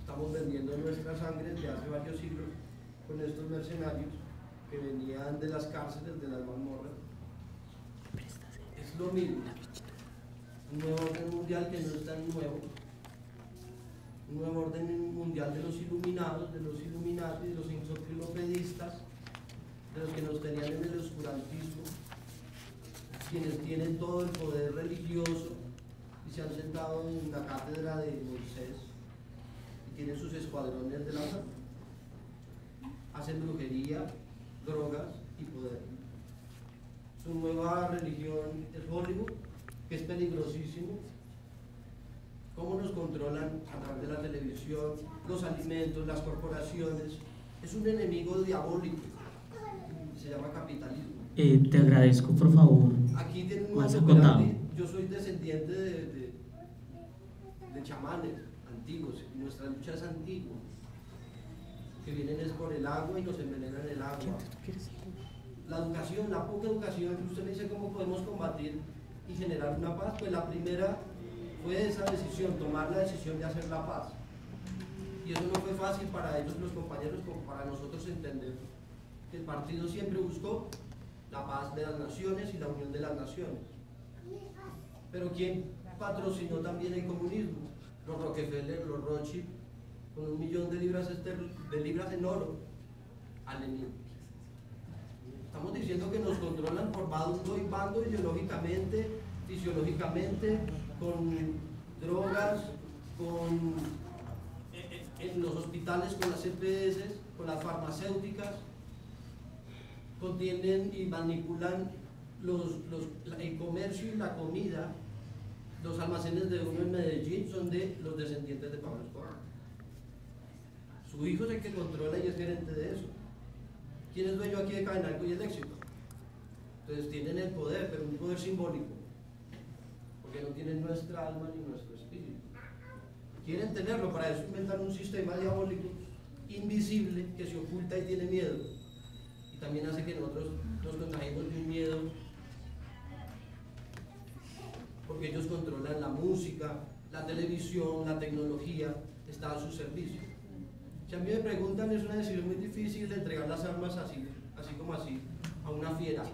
Estamos vendiendo nuestra sangre desde hace varios siglos con estos mercenarios que venían de las cárceles, de las mazmorras. Es lo mismo. Un nuevo orden mundial que no es tan nuevo. Un nuevo orden mundial de los iluminados, de los iluminados y de los enciclopedistas, de los que nos tenían en el oscurantismo, quienes tienen todo el poder religioso y se han sentado en la cátedra de Moisés y tienen sus escuadrones de la muerte. Hacen brujería, drogas y poder. Su nueva religión es Hollywood, que es peligrosísimo. Cómo nos controlan a través de la televisión, los alimentos, las corporaciones. Es un enemigo diabólico. Se llama capitalismo. Eh, te agradezco, por favor. Aquí tienen un operante. Yo soy descendiente de, de, de chamanes antiguos. Nuestra lucha es antigua. Que vienen es por el agua y nos envenenan el agua. La educación, la poca educación. Usted me dice cómo podemos combatir y generar una paz. Pues la primera fue esa decisión, tomar la decisión de hacer la paz. Y eso no fue fácil para ellos, los compañeros, como para nosotros entender. El partido siempre buscó la paz de las naciones y la unión de las naciones. Pero ¿quién patrocinó también el comunismo? Los Rockefeller, los Rothschild, con un millón de libras, de libras en oro al Lenin. Estamos diciendo que nos controlan por bando y bando, ideológicamente, fisiológicamente, con drogas, con, en los hospitales, con las E P S, con las farmacéuticas. Contienen y manipulan los, los, el comercio y la comida. Los almacenes de uno en Medellín son de los descendientes de Pablo Escobar. Su hijo es el que controla y es gerente de eso. ¿Quién es dueño aquí de Cadenalco y el Éxito? Entonces tienen el poder, pero un poder simbólico, porque no tienen nuestra alma ni nuestro espíritu. Quieren tenerlo, para eso inventan un sistema diabólico, invisible, que se oculta y tiene miedo. También hace que nosotros nos contagiemos de un miedo, porque ellos controlan la música, la televisión, la tecnología, está a su servicio. Si a mí me preguntan, es una decisión muy difícil de entregar las armas así, así como así, a una fiera,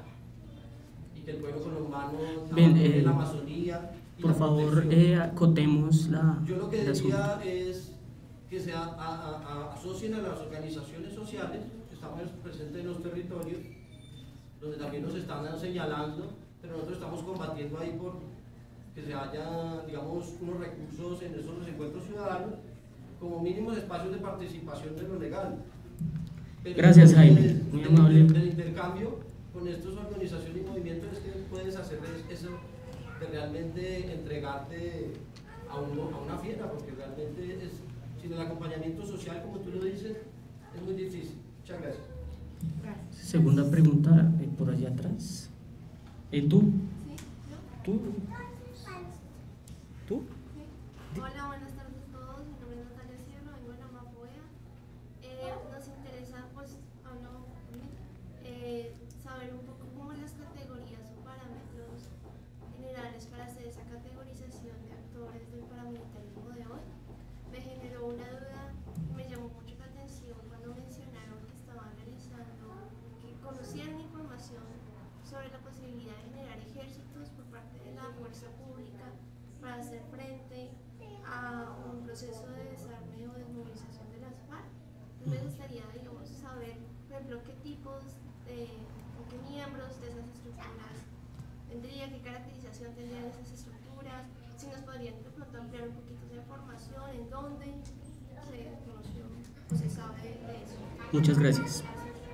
y que el pueblo colombiano, eh, la Amazonía. Y por la favor, eh, acotemos la. Yo lo que diría es que se a, a, a, asocien a las organizaciones sociales. Estamos presentes en los territorios donde también nos están señalando, pero nosotros estamos combatiendo ahí por que se haya, digamos, unos recursos en esos los encuentros ciudadanos, como mínimos espacios de participación de lo legal. Pero gracias, Jaime. El, Muy el, amable. El, el intercambio con estas organizaciones y movimientos es que puedes hacer eso de realmente entregarte a, uno, a una fiera, porque realmente es, sin el acompañamiento social, como tú lo dices, es muy difícil. Muchas gracias. Gracias. Segunda pregunta, eh, por allá atrás. Eh, ¿Tú? Sí, ¿no? ¿Tú? ¿Tú? Sí. Hola, buenas tardes a todos. Mi nombre es Natalia Sierra, vengo de la Mapoea. Eh, nos interesa, pues, a uno, eh, saber un poco cómo las categorías o parámetros generales para hacer esa categorización de actores del paramilitarismo de hoy. Me generó una posibilidad de generar ejércitos por parte de la fuerza pública para hacer frente a un proceso de desarme o desmovilización de las FARC. Me gustaría, digamos, saber, por ejemplo, qué tipos de, o qué miembros de esas estructuras tendría, qué caracterización tendrían esas estructuras, si nos podrían de pronto ampliar un poquito esa información, en dónde se conoció o se sabe de eso. Muchas gracias.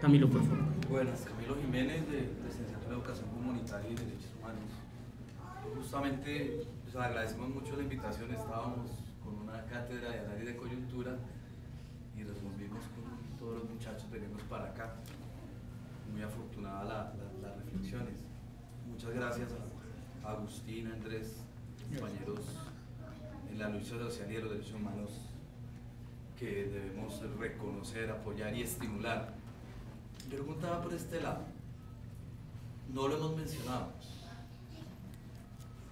Camilo, por favor. Bueno, Camilo Jiménez, de Licenciatura de Educación Comunitaria y Derechos Humanos. Justamente, pues, agradecemos mucho la invitación. Estábamos con una cátedra de análisis de coyuntura y nos vimos con todos los muchachos, venimos para acá. Muy afortunada la, la, las reflexiones. Muchas gracias a Agustín, a Andrés, compañeros en la lucha social y de los derechos humanos que debemos reconocer, apoyar y estimular. Yo preguntaba por este lado, no lo hemos mencionado,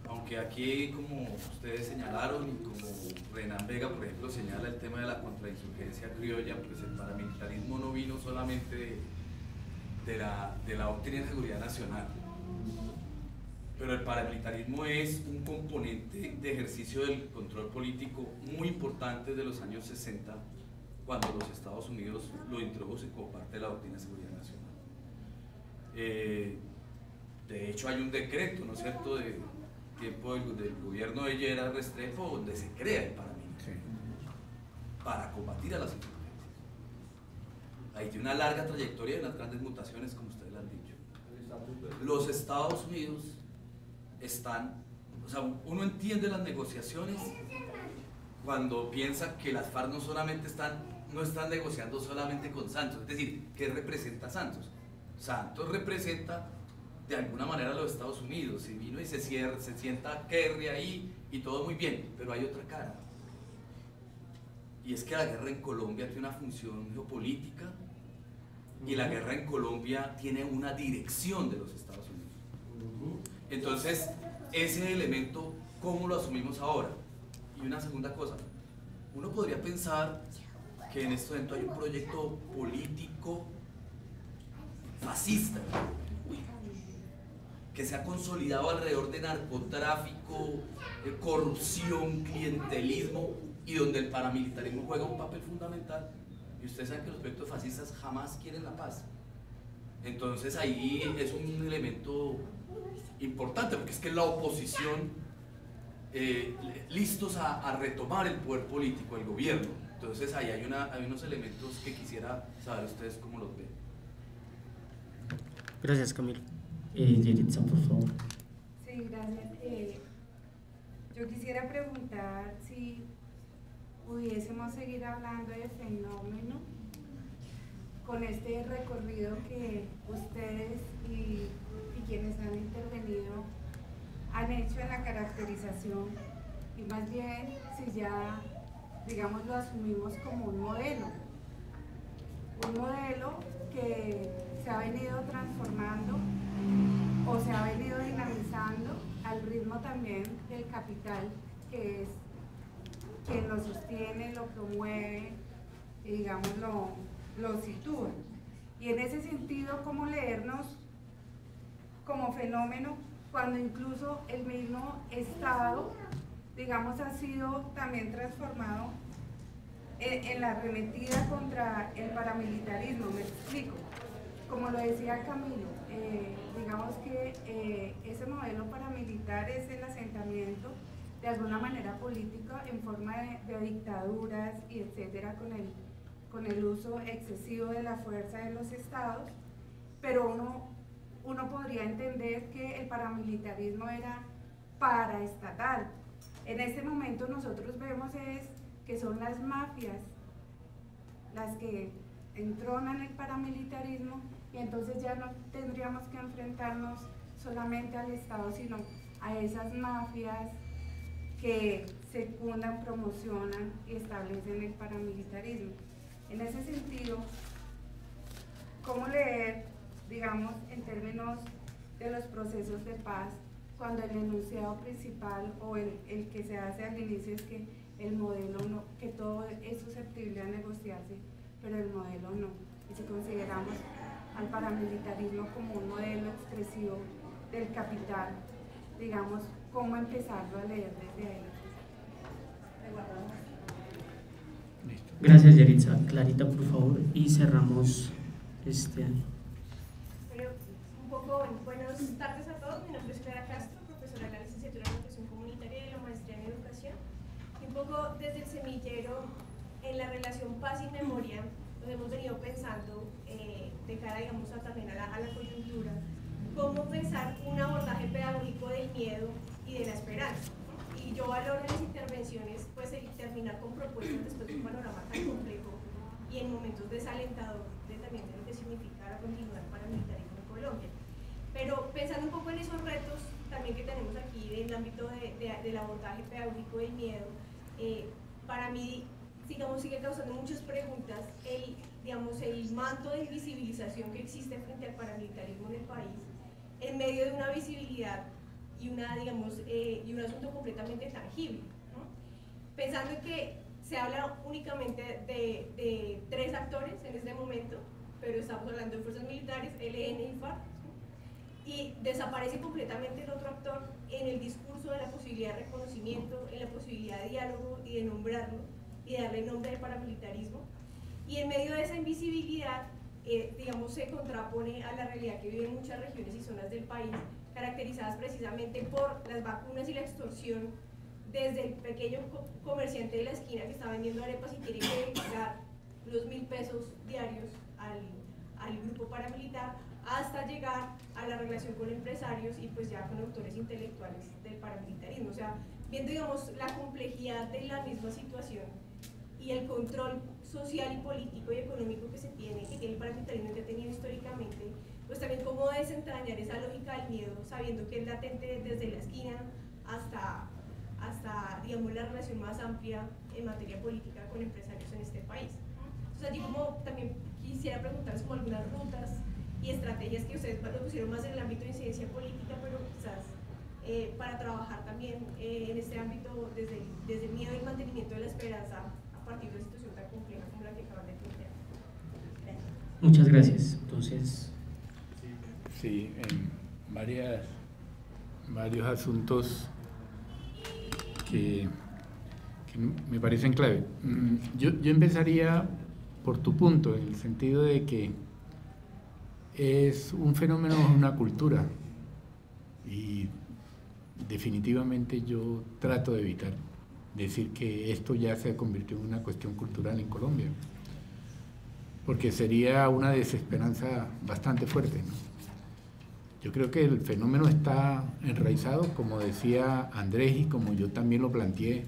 aunque aquí, como ustedes señalaron y como Renan Vega, por ejemplo, señala el tema de la contrainsurgencia criolla, pues el paramilitarismo no vino solamente de, de la, de la óptima seguridad nacional, pero el paramilitarismo es un componente de ejercicio del control político muy importante de los años sesenta, cuando los Estados Unidos lo introduce como parte de la doctrina de seguridad nacional. Eh, de hecho, hay un decreto, ¿no es cierto?, de tiempo del, del gobierno de Lleras Restrepo, donde se crea el paramilitarismo para combatir a las insurgencias. Ahí tiene una larga trayectoria de las grandes mutaciones, como ustedes lo han dicho. Los Estados Unidos están, o sea, uno entiende las negociaciones cuando piensa que las FARC no solamente están, no están negociando solamente con Santos, es decir, ¿qué representa Santos? Santos representa de alguna manera a los Estados Unidos, se vino y se cierra, se sienta Kerry ahí y todo muy bien, pero hay otra cara, y es que la guerra en Colombia tiene una función geopolítica y la guerra en Colombia tiene una dirección de los Estados Unidos. Entonces, ese elemento, ¿cómo lo asumimos ahora? Y una segunda cosa, uno podría pensar que en este momento hay un proyecto político fascista que se ha consolidado alrededor de narcotráfico, de corrupción, clientelismo, y donde el paramilitarismo juega un papel fundamental. Y ustedes saben que los proyectos fascistas jamás quieren la paz. Entonces ahí es un elemento importante, porque es que la oposición, Eh, listos a, a retomar el poder político, el gobierno. Entonces ahí hay, una, hay unos elementos que quisiera saber ustedes cómo los ven. Gracias, Camilo. eh, Yeritza, por favor. Sí, gracias. eh, yo quisiera preguntar si pudiésemos seguir hablando de fenómeno con este recorrido que ustedes y, y quienes han intervenido han hecho en la caracterización, y más bien si ya, digamos, lo asumimos como un modelo, un modelo que se ha venido transformando o se ha venido dinamizando al ritmo también del capital, que es quien lo sostiene, lo promueve y, digamos, lo, lo sitúa. Y en ese sentido, ¿cómo leernos como fenómeno cuando incluso el mismo Estado, digamos, ha sido también transformado en, en la arremetida contra el paramilitarismo? Me explico, como lo decía Camilo, eh, digamos que eh, ese modelo paramilitar es el asentamiento de alguna manera política en forma de, de dictaduras y etcétera, con el, con el uso excesivo de la fuerza de los Estados, pero uno... uno podría entender que el paramilitarismo era paraestatal. En este momento nosotros vemos es que son las mafias las que entronan el paramilitarismo, y entonces ya no tendríamos que enfrentarnos solamente al Estado, sino a esas mafias que secundan, promocionan y establecen el paramilitarismo. En ese sentido, ¿cómo leer, digamos, en términos de los procesos de paz, cuando el enunciado principal o el, el que se hace al inicio es que el modelo no, que todo es susceptible a negociarse, pero el modelo no? Y si consideramos al paramilitarismo como un modelo expresivo del capital, digamos, cómo empezarlo a leer desde ahí. ¿Te guardamos? Listo. Gracias, Yeritza. Clarita, por favor, y cerramos este... Pero, un poco, buenas tardes a todos. Mi nombre es Clara Castro, profesora de la licenciatura en Educación Comunitaria y de la maestría en Educación. Y un poco desde el semillero, en la relación paz y memoria, nos hemos venido pensando eh, de cara, digamos, a, también a la, a la coyuntura, cómo pensar un abordaje pedagógico del miedo y de la esperanza. Y yo valoro las intervenciones, pues el terminar con propuestas después de un panorama tan complejo y en momentos desalentador de también de lo que significa la continuidad paramilitarismo en Colombia. Pero pensando un poco en esos retos también que tenemos aquí en el ámbito de, de, del abordaje pedagógico del miedo, eh, para mí, digamos, sigue causando muchas preguntas el, digamos, el manto de invisibilización que existe frente al paramilitarismo en el país, en medio de una visibilidad y, una, digamos, eh, y un asunto completamente tangible, ¿no? Pensando que se habla únicamente de, de tres actores en este momento, pero estamos hablando de fuerzas militares, E L N y FARC, ¿no? Y desaparece completamente el otro actor en el discurso de la posibilidad de reconocimiento, en la posibilidad de diálogo y de nombrarlo y de darle nombre al paramilitarismo. Y en medio de esa invisibilidad, eh, digamos, se contrapone a la realidad que viven muchas regiones y zonas del país, caracterizadas precisamente por las vacunas y la extorsión desde el pequeño comerciante de la esquina que está vendiendo arepas y tiene que pagar los mil pesos diarios al, al grupo paramilitar, hasta llegar a la relación con empresarios y pues ya con autores intelectuales del paramilitarismo. O sea, viendo, digamos, la complejidad de la misma situación y el control social y político y económico que se tiene, que tiene el paramilitarismo que ha tenido históricamente, pues también cómo desentrañar esa lógica del miedo, sabiendo que es latente desde la esquina hasta, hasta digamos, la relación más amplia en materia política con empresarios en este país. Entonces, allí como también quisiera preguntarles como algunas rutas y estrategias que ustedes lo pusieron más en el ámbito de incidencia política, pero quizás eh, para trabajar también eh, en este ámbito desde, desde el miedo y el mantenimiento de la esperanza a partir de una situación tan compleja como la que acaban de plantear. Gracias. Muchas gracias. Entonces... Sí, en varias, varios asuntos que, que me parecen clave. Yo, yo empezaría por tu punto, en el sentido de que es un fenómeno, es una cultura, y definitivamente yo trato de evitar decir que esto ya se convirtió en una cuestión cultural en Colombia, porque sería una desesperanza bastante fuerte, ¿no? Yo creo que el fenómeno está enraizado, como decía Andrés y como yo también lo planteé,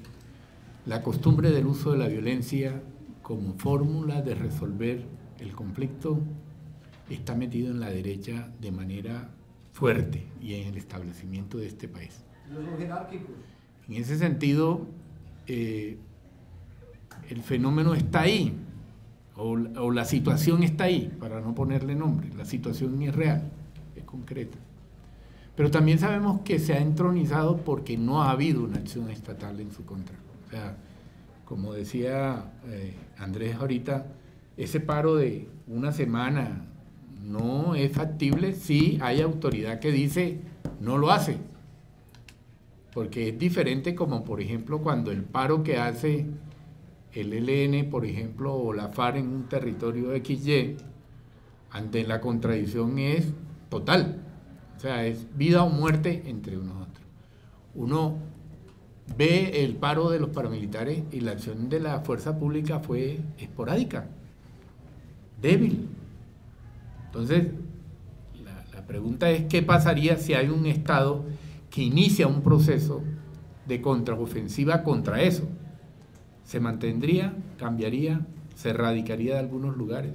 la costumbre del uso de la violencia como fórmula de resolver el conflicto está metido en la derecha de manera fuerte y en el establecimiento de este país. Los jerárquicos. En ese sentido, eh, el fenómeno está ahí, o, o la situación está ahí, para no ponerle nombre, la situación es real, concreta. Pero también sabemos que se ha entronizado porque no ha habido una acción estatal en su contra. O sea, como decía eh, Andrés ahorita, ese paro de una semana no es factible si hay autoridad que dice no lo hace. Porque es diferente como, por ejemplo, cuando el paro que hace el E L N, por ejemplo, o la FARC en un territorio equis y, ante la contradicción es total, o sea, es vida o muerte entre unos otros. Uno ve el paro de los paramilitares y la acción de la fuerza pública fue esporádica, débil. Entonces, la, la pregunta es, ¿qué pasaría si hay un Estado que inicia un proceso de contraofensiva contra eso? ¿Se mantendría, cambiaría, se erradicaría de algunos lugares,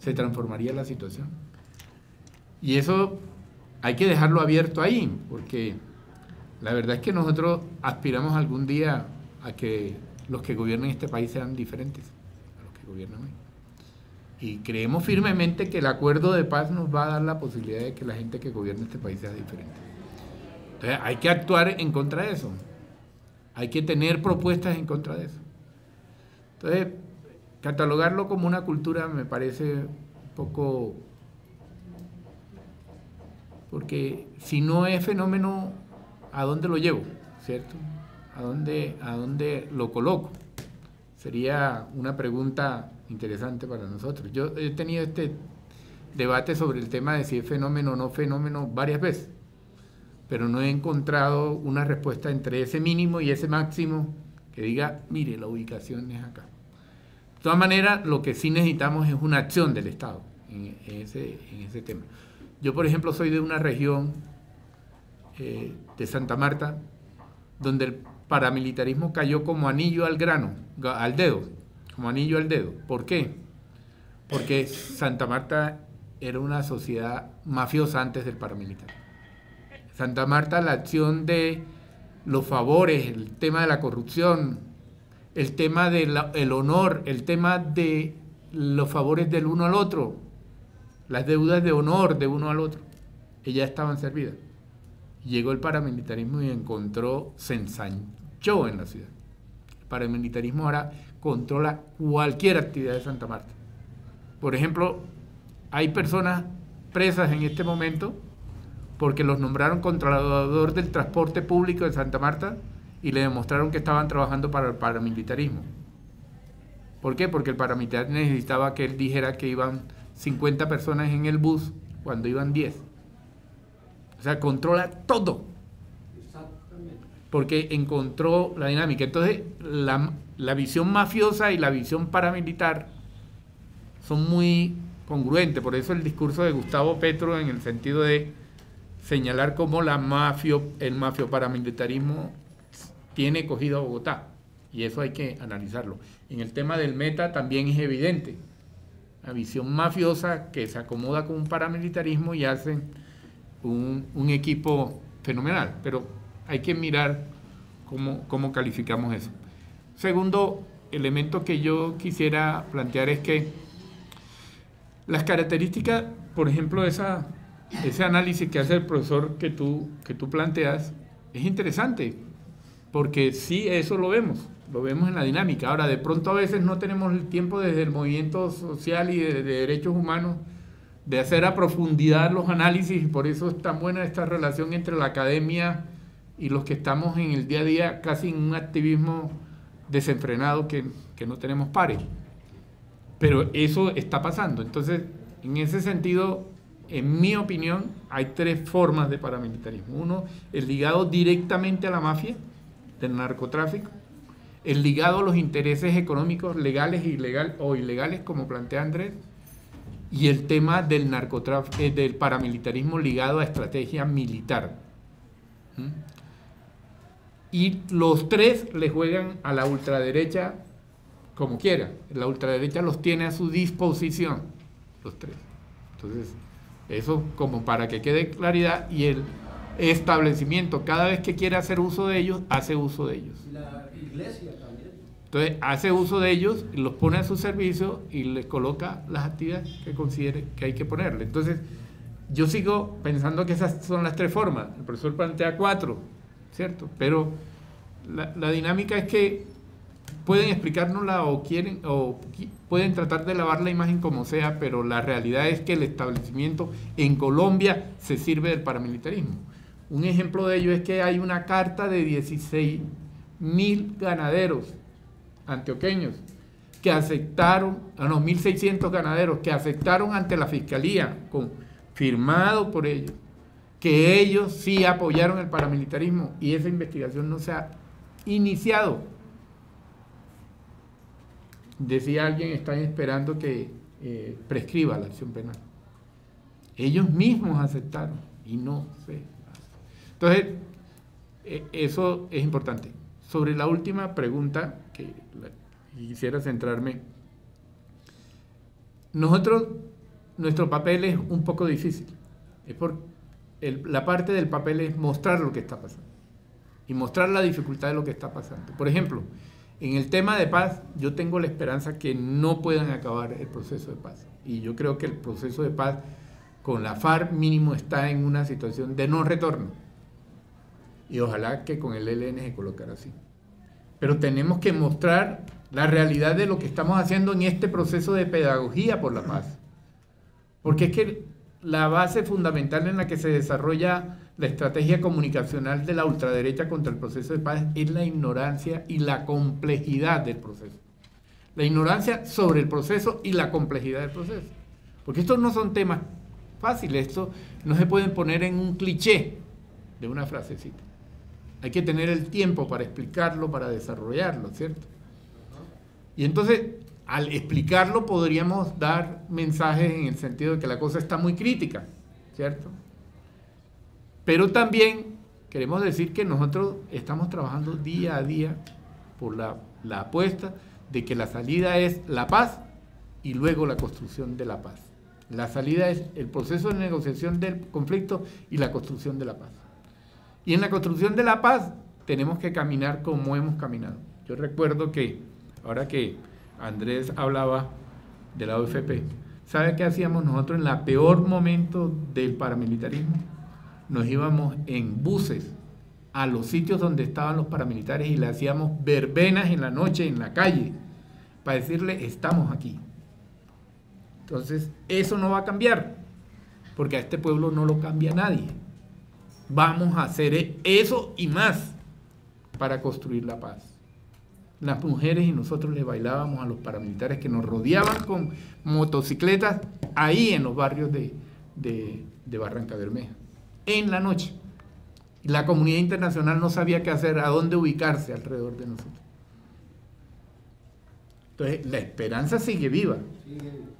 se transformaría la situación? Y eso hay que dejarlo abierto ahí, porque la verdad es que nosotros aspiramos algún día a que los que gobiernen este país sean diferentes a los que gobiernan hoy. Y creemos firmemente que el acuerdo de paz nos va a dar la posibilidad de que la gente que gobierna este país sea diferente. Entonces hay que actuar en contra de eso. Hay que tener propuestas en contra de eso. Entonces, catalogarlo como una cultura me parece un poco... porque si no es fenómeno, ¿a dónde lo llevo? ¿Cierto? ¿A dónde, a dónde lo coloco? Sería una pregunta interesante para nosotros. Yo he tenido este debate sobre el tema de si es fenómeno o no fenómeno varias veces, pero no he encontrado una respuesta entre ese mínimo y ese máximo que diga, mire, la ubicación es acá. De todas maneras, lo que sí necesitamos es una acción del Estado en ese, en ese tema. Yo, por ejemplo, soy de una región eh, de Santa Marta, donde el paramilitarismo cayó como anillo al grano, al dedo, como anillo al dedo. ¿Por qué? Porque Santa Marta era una sociedad mafiosa antes del paramilitar. Santa Marta, la acción de los favores, el tema de la corrupción, el tema del honor, el tema de los favores del uno al otro, las deudas de honor de uno al otro, ellas estaban servidas. Llegó el paramilitarismo y encontró, se ensanchó en la ciudad. El paramilitarismo ahora controla cualquier actividad de Santa Marta. Por ejemplo, hay personas presas en este momento porque los nombraron controlador del transporte público de Santa Marta y le demostraron que estaban trabajando para el paramilitarismo. ¿Por qué? Porque el paramilitar necesitaba que él dijera que iban cincuenta personas en el bus cuando iban diez. O sea, controla todo. Porque encontró la dinámica. Entonces, la, la visión mafiosa y la visión paramilitar son muy congruentes. Por eso el discurso de Gustavo Petro, en el sentido de señalar cómo la mafio, el mafio paramilitarismo tiene cogido a Bogotá. Y eso hay que analizarlo. En el tema del Meta también es evidente. La visión mafiosa que se acomoda con un paramilitarismo y hacen Un, un equipo fenomenal, pero hay que mirar cómo, cómo calificamos eso. Segundo elemento que yo quisiera plantear es que las características, por ejemplo, esa, ese análisis que hace el profesor que tú, que tú planteas, es interesante, porque sí, eso lo vemos, lo vemos en la dinámica. Ahora, de pronto a veces no tenemos el tiempo desde el movimiento social y de, de derechos humanos de hacer a profundidad los análisis, y por eso es tan buena esta relación entre la academia y los que estamos en el día a día casi en un activismo desenfrenado que, que no tenemos pares. Pero eso está pasando. Entonces, en ese sentido, en mi opinión, hay tres formas de paramilitarismo. Uno, el ligado directamente a la mafia, del narcotráfico. El ligado a los intereses económicos legales ilegal, o ilegales, como plantea Andrés. Y el tema del narcotráfico, eh, del paramilitarismo ligado a estrategia militar. ¿Mm? Y los tres le juegan a la ultraderecha como quiera. La ultraderecha los tiene a su disposición, los tres. Entonces, eso como para que quede claridad, y el establecimiento, cada vez que quiere hacer uso de ellos, hace uso de ellos. La iglesia también. Entonces, hace uso de ellos, los pone a su servicio y les coloca las actividades que considere que hay que ponerle. Entonces, yo sigo pensando que esas son las tres formas. El profesor plantea cuatro, ¿cierto? Pero la, la dinámica es que pueden explicárnosla o quieren, o pueden tratar de lavar la imagen como sea, pero la realidad es que el establecimiento en Colombia se sirve del paramilitarismo. Un ejemplo de ello es que hay una carta de dieciséis mil ganaderos antioqueños que aceptaron, a los mil seiscientos ganaderos que aceptaron ante la fiscalía, con, firmado por ellos, que ellos sí apoyaron el paramilitarismo, y esa investigación no se ha iniciado. Decía alguien, están esperando que eh, prescriba la acción penal. Ellos mismos aceptaron y no se hace. Entonces, eh, eso es importante. Sobre la última pregunta, que la, quisiera centrarme, nosotros, nuestro papel es un poco difícil. Es por el, la parte del papel es mostrar lo que está pasando y mostrar la dificultad de lo que está pasando. Por ejemplo, en el tema de paz, yo tengo la esperanza que no puedan acabar el proceso de paz, y yo creo que el proceso de paz con la FARC mínimo está en una situación de no retorno, y ojalá que con el E L N se colocara así. Pero tenemos que mostrar la realidad de lo que estamos haciendo en este proceso de pedagogía por la paz. Porque es que la base fundamental en la que se desarrolla la estrategia comunicacional de la ultraderecha contra el proceso de paz es la ignorancia y la complejidad del proceso. La ignorancia sobre el proceso y la complejidad del proceso. Porque estos no son temas fáciles, estos no se pueden poner en un cliché de una frasecita. Hay que tener el tiempo para explicarlo, para desarrollarlo, ¿cierto? Y entonces, al explicarlo podríamos dar mensajes en el sentido de que la cosa está muy crítica, ¿cierto? Pero también queremos decir que nosotros estamos trabajando día a día por la, la apuesta de que la salida es la paz y luego la construcción de la paz. La salida es el proceso de negociación del conflicto y la construcción de la paz. Y en la construcción de la paz tenemos que caminar como hemos caminado. Yo recuerdo que, ahora que Andrés hablaba de la O F P, ¿sabe qué hacíamos nosotros en el peor momento del paramilitarismo? Nos íbamos en buses a los sitios donde estaban los paramilitares y le hacíamos verbenas en la noche, en la calle, para decirle, estamos aquí. Entonces, eso no va a cambiar, porque a este pueblo no lo cambia nadie. Vamos a hacer eso y más para construir la paz. Las mujeres y nosotros le bailábamos a los paramilitares que nos rodeaban con motocicletas ahí en los barrios de, de, de Barranca Bermeja, en la noche. La comunidad internacional no sabía qué hacer, a dónde ubicarse alrededor de nosotros. Entonces, la esperanza sigue viva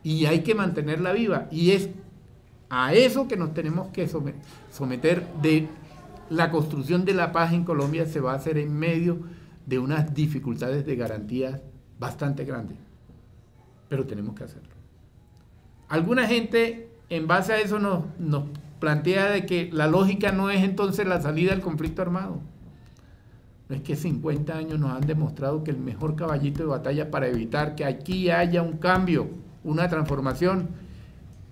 y hay que mantenerla viva. Y es a eso que nos tenemos que someter. De la construcción de la paz en Colombia se va a hacer en medio de unas dificultades de garantías bastante grandes. Pero tenemos que hacerlo. Alguna gente, en base a eso, nos, nos plantea de que la lógica no es entonces la salida del conflicto armado. No es que cincuenta años nos han demostrado que el mejor caballito de batalla para evitar que aquí haya un cambio, una transformación,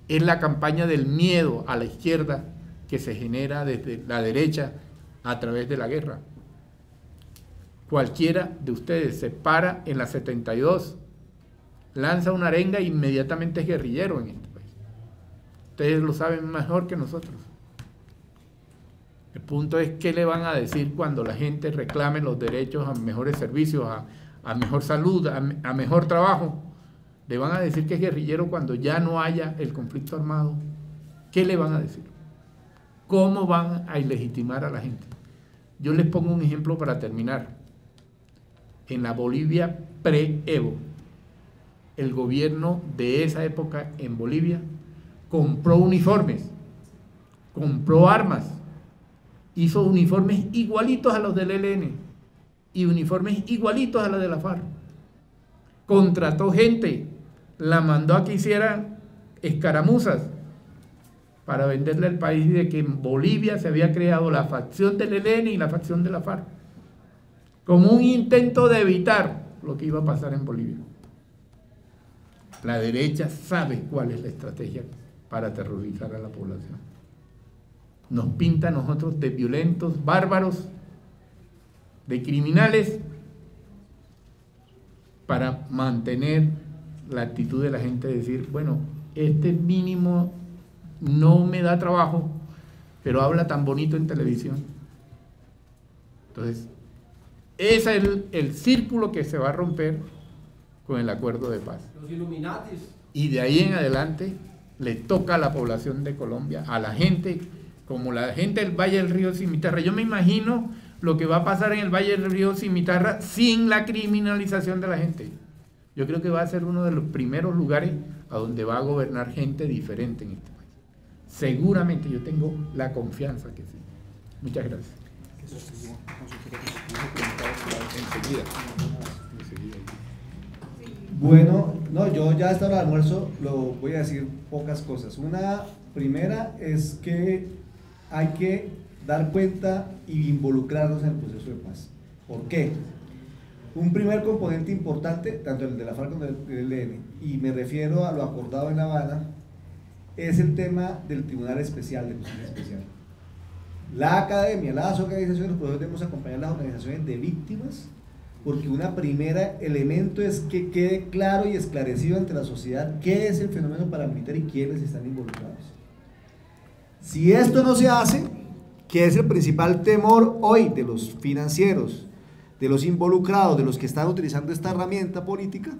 es la campaña del miedo a la izquierda que se genera desde la derecha a través de la guerra. Cualquiera de ustedes se para en la setenta y dos, lanza una arenga e inmediatamente es guerrillero en esto. Ustedes lo saben mejor que nosotros. El punto es qué le van a decir cuando la gente reclame los derechos a mejores servicios, a, a mejor salud, a, a mejor trabajo. Le van a decir que es guerrillero cuando ya no haya el conflicto armado. ¿Qué le van a decir? ¿Cómo van a ilegitimar a la gente? Yo les pongo un ejemplo para terminar. En la Bolivia pre-Evo, el gobierno de esa época en Bolivia compró uniformes, compró armas, hizo uniformes igualitos a los del E L N y uniformes igualitos a los de la FARC. Contrató gente, la mandó a que hicieran escaramuzas para venderle al país de que en Bolivia se había creado la facción del E L N y la facción de la FARC, como un intento de evitar lo que iba a pasar en Bolivia. La derecha sabe cuál es la estrategia para terrorizar a la población. Nos pinta a nosotros de violentos, bárbaros, de criminales, para mantener la actitud de la gente de decir, bueno, este mínimo no me da trabajo, pero habla tan bonito en televisión. Entonces, ese es el, el círculo que se va a romper con el acuerdo de paz. Los Illuminatis. Y de ahí en adelante le toca a la población de Colombia, a la gente, como la gente del Valle del Río Cimitarra. Yo me imagino lo que va a pasar en el Valle del Río Cimitarra sin la criminalización de la gente. Yo creo que va a ser uno de los primeros lugares a donde va a gobernar gente diferente en este país. Seguramente, yo tengo la confianza que sí. Muchas gracias. Enseguida. Bueno, no, yo ya hasta el almuerzo lo voy a decir pocas cosas. Una primera es que hay que dar cuenta y involucrarnos en el proceso de paz. ¿Por qué? Un primer componente importante, tanto el de la FARC como el del E L N, y me refiero a lo acordado en La Habana, es el tema del Tribunal Especial, de Justicia Especial. La academia, las organizaciones, nosotros debemos acompañar las organizaciones de víctimas, porque un primer elemento es que quede claro y esclarecido ante la sociedad qué es el fenómeno paramilitar y quiénes están involucrados. Si esto no se hace, que es el principal temor hoy de los financieros, de los involucrados, de los que están utilizando esta herramienta política,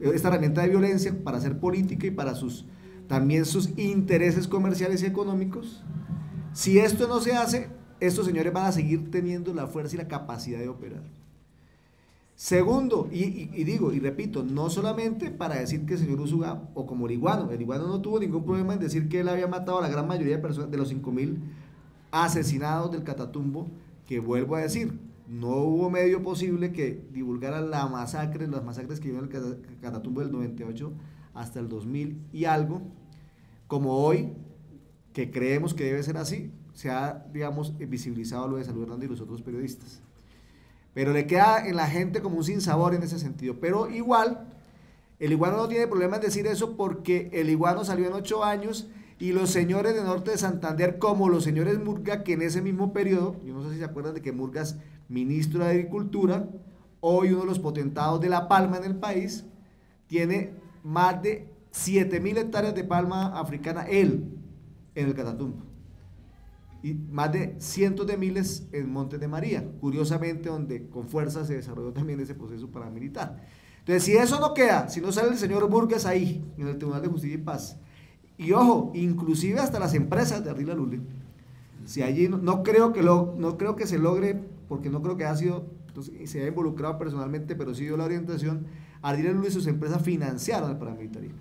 esta herramienta de violencia para hacer política y para sus, también sus intereses comerciales y económicos, si esto no se hace, estos señores van a seguir teniendo la fuerza y la capacidad de operar. Segundo, y, y, y digo, y repito, no solamente para decir que el señor Úsuga, o como el iguano, el iguano no tuvo ningún problema en decir que él había matado a la gran mayoría de personas, de los cinco mil asesinados del Catatumbo, que vuelvo a decir, no hubo medio posible que divulgara la masacre, las masacres que vivieron en el Catatumbo del noventa y ocho hasta el dos mil y algo, como hoy, que creemos que debe ser así, se ha, digamos, visibilizado lo de Salud Hernández y los otros periodistas. Pero le queda en la gente como un sinsabor en ese sentido. Pero igual, el iguano no tiene problema en decir eso porque el iguano salió en ocho años y los señores de Norte de Santander, como los señores Murga, que en ese mismo periodo, yo no sé si se acuerdan de que Murga es ministro de Agricultura, hoy uno de los potentados de la palma en el país, tiene más de siete mil hectáreas de palma africana, él, en el Catatumbo. Y más de cientos de miles en Montes de María, curiosamente donde con fuerza se desarrolló también ese proceso paramilitar. Entonces, si eso no queda, si no sale el señor Burgues ahí, en el Tribunal de Justicia y Paz, y ojo, inclusive hasta las empresas de Ardila Lule, si allí no, no, creo que lo, no creo que se logre, porque no creo que haya sido, entonces, se haya involucrado personalmente, pero sí dio la orientación, Ardila Lule y sus empresas financiaron el paramilitarismo.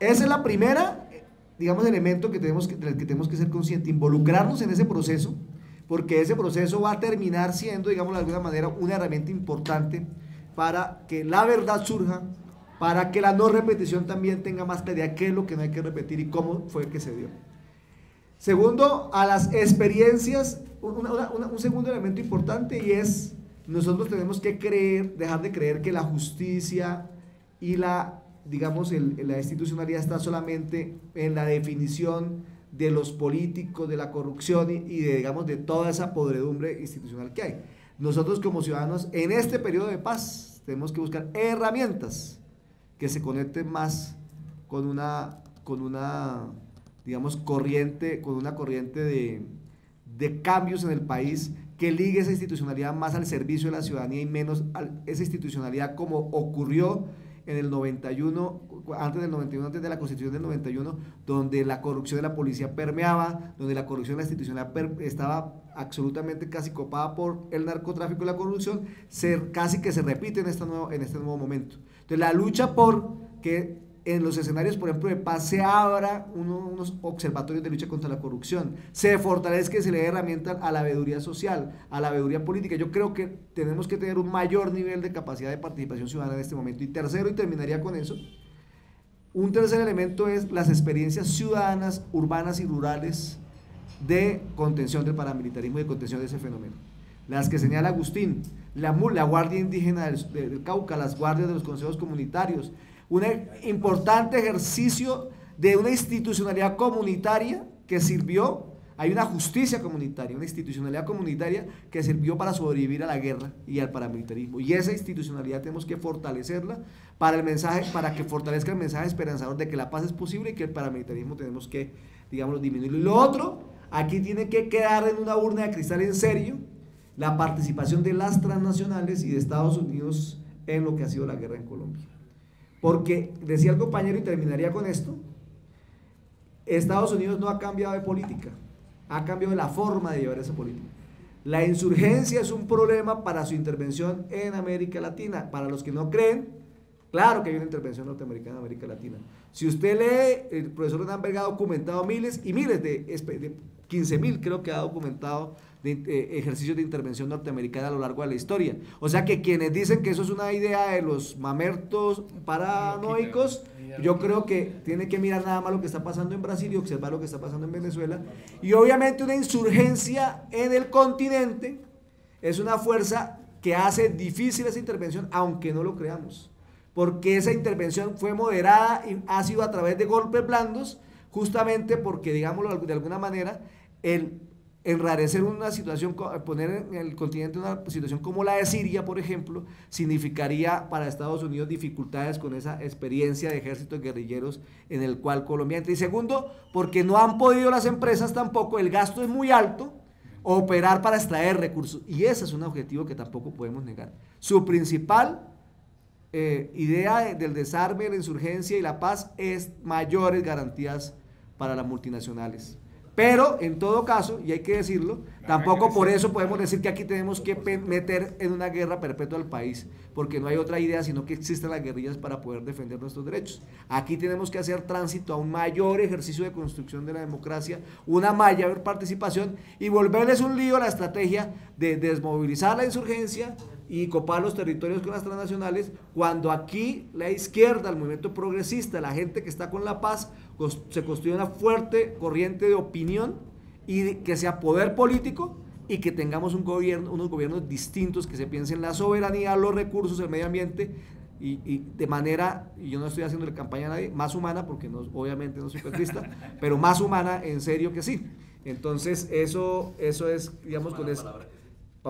Esa es la primera, digamos, elemento que tenemos que, del que tenemos que ser conscientes, involucrarnos en ese proceso, porque ese proceso va a terminar siendo, digamos, de alguna manera, una herramienta importante para que la verdad surja, para que la no repetición también tenga más claridad qué es lo que no hay que repetir y cómo fue que se dio. Segundo, a las experiencias, una, una, una, un segundo elemento importante, y es, nosotros tenemos que creer, dejar de creer que la justicia y la, digamos, el, la institucionalidad está solamente en la definición de los políticos, de la corrupción y, y de, digamos, de toda esa podredumbre institucional que hay. Nosotros como ciudadanos, en este periodo de paz, tenemos que buscar herramientas que se conecten más con una, con una digamos, corriente, con una corriente de, de cambios en el país que ligue esa institucionalidad más al servicio de la ciudadanía y menos a esa institucionalidad como ocurrió en el noventa y uno, antes del noventa y uno, antes de la Constitución del noventa y uno, donde la corrupción de la policía permeaba, donde la corrupción de la institución estaba absolutamente casi copada por el narcotráfico y la corrupción, se, casi que se repite en este, nuevo, en este nuevo momento. Entonces, la lucha por que en los escenarios, por ejemplo, de paz, se abra uno, unos observatorios de lucha contra la corrupción, se fortalezca y se le dé herramientas a la veeduría social, a la veeduría política. Yo creo que tenemos que tener un mayor nivel de capacidad de participación ciudadana en este momento. Y tercero, y terminaría con eso, un tercer elemento es las experiencias ciudadanas, urbanas y rurales de contención del paramilitarismo y de contención de ese fenómeno. Las que señala Agustín, la, la Guardia Indígena del, del Cauca, las guardias de los consejos comunitarios, un importante ejercicio de una institucionalidad comunitaria que sirvió, hay una justicia comunitaria, una institucionalidad comunitaria que sirvió para sobrevivir a la guerra y al paramilitarismo. Y esa institucionalidad tenemos que fortalecerla para, el mensaje, para que fortalezca el mensaje esperanzador de que la paz es posible y que el paramilitarismo tenemos que, digamos, disminuirlo. Y lo otro, aquí tiene que quedar en una urna de cristal en serio la participación de las transnacionales y de Estados Unidos en lo que ha sido la guerra en Colombia. Porque, decía el compañero y terminaría con esto, Estados Unidos no ha cambiado de política, ha cambiado la forma de llevar esa política. La insurgencia es un problema para su intervención en América Latina. Para los que no creen, claro que hay una intervención norteamericana en América Latina. Si usted lee, el profesor Hernán ha documentado miles y miles de, de quince mil creo que ha documentado de, eh, ejercicios de intervención norteamericana a lo largo de la historia. O sea que quienes dicen que eso es una idea de los mamertos paranoicos, yo creo que tiene que mirar nada más lo que está pasando en Brasil y observar lo que está pasando en Venezuela. Y obviamente una insurgencia en el continente es una fuerza que hace difícil esa intervención, aunque no lo creamos, porque esa intervención fue moderada y ha sido a través de golpes blandos, justamente porque, digámoslo de alguna manera, el enrarecer una situación, poner en el continente una situación como la de Siria, por ejemplo, significaría para Estados Unidos dificultades con esa experiencia de ejércitos guerrilleros en el cual Colombia entra. Y segundo, porque no han podido las empresas tampoco, el gasto es muy alto, operar para extraer recursos. Y ese es un objetivo que tampoco podemos negar. Su principal eh, idea de, del desarme, la insurgencia y la paz es mayores garantías para las multinacionales. Pero, en todo caso, y hay que decirlo, tampoco por eso podemos decir que aquí tenemos que meter en una guerra perpetua al país, porque no hay otra idea sino que existan las guerrillas para poder defender nuestros derechos. Aquí tenemos que hacer tránsito a un mayor ejercicio de construcción de la democracia, una mayor participación, y volverles un lío a la estrategia de desmovilizar la insurgencia y copar los territorios con las transnacionales, cuando aquí la izquierda, el movimiento progresista, la gente que está con la paz, se construye una fuerte corriente de opinión y que sea poder político, y que tengamos un gobierno, unos gobiernos distintos que se piensen la soberanía, los recursos, el medio ambiente, y, y de manera, y yo no estoy haciendo la campaña a nadie, más humana, porque no, obviamente no soy petrista, pero más humana, en serio que sí. Entonces eso, eso es, digamos, con eso.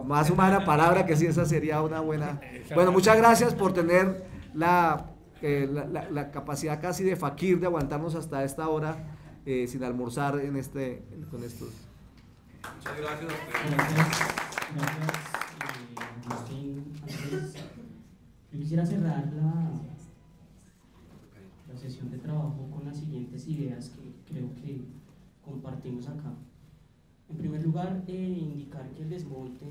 Más humana palabra que sí, esa sería una buena... Bueno, muchas gracias por tener la, eh, la, la, la capacidad casi de fakir de aguantarnos hasta esta hora eh, sin almorzar en este, con estos. Muchas gracias. Gracias, gracias eh, Agustín, Andrés. Yo quisiera cerrar la, la sesión de trabajo con las siguientes ideas que creo que compartimos acá. En primer lugar, eh, indicar que el desmonte,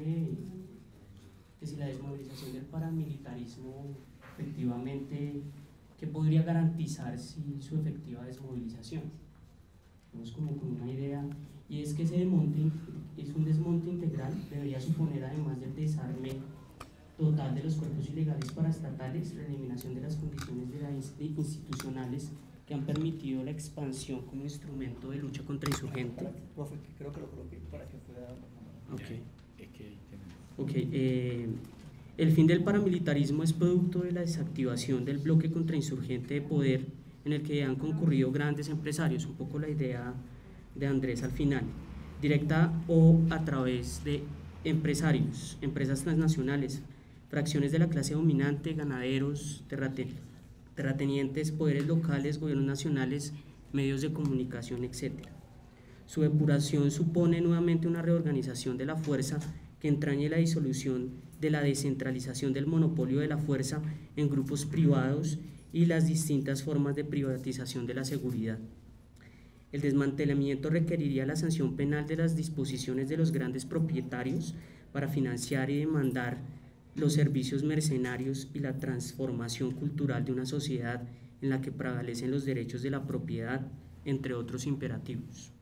que si la desmovilización del paramilitarismo efectivamente, ¿qué podría garantizar si su efectiva desmovilización? Vamos como con una idea, y es que ese desmonte es un desmonte integral, debería suponer además del desarme total de los cuerpos ilegales paraestatales, la eliminación de las condiciones de la inst- institucionales que han permitido la expansión como instrumento de lucha contra insurgente. Profe, creo que lo coloqué para que pueda... Ok. okay eh, el fin del paramilitarismo es producto de la desactivación del bloque contrainsurgente de poder en el que han concurrido grandes empresarios, un poco la idea de Andrés al final, directa o a través de empresarios, empresas transnacionales, fracciones de la clase dominante, ganaderos, terratenientes, terratenientes, poderes locales, gobiernos nacionales, medios de comunicación, etcétera. Su depuración supone nuevamente una reorganización de la fuerza que entrañe la disolución de la descentralización del monopolio de la fuerza en grupos privados y las distintas formas de privatización de la seguridad. El desmantelamiento requeriría la sanción penal de las disposiciones de los grandes propietarios para financiar y demandar los servicios mercenarios y la transformación cultural de una sociedad en la que prevalecen los derechos de la propiedad, entre otros imperativos.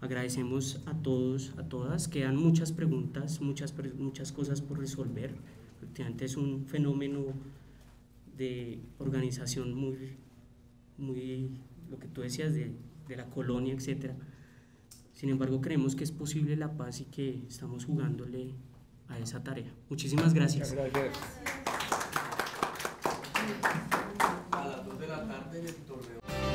Agradecemos a todos, a todas, quedan muchas preguntas, muchas, muchas cosas por resolver. Efectivamente es un fenómeno de organización muy, muy lo que tú decías, de, de la colonia, etcétera. Sin embargo, creemos que es posible la paz y que estamos jugándole a esa tarea. Muchísimas gracias. gracias. A las dos de la tarde en el torneo.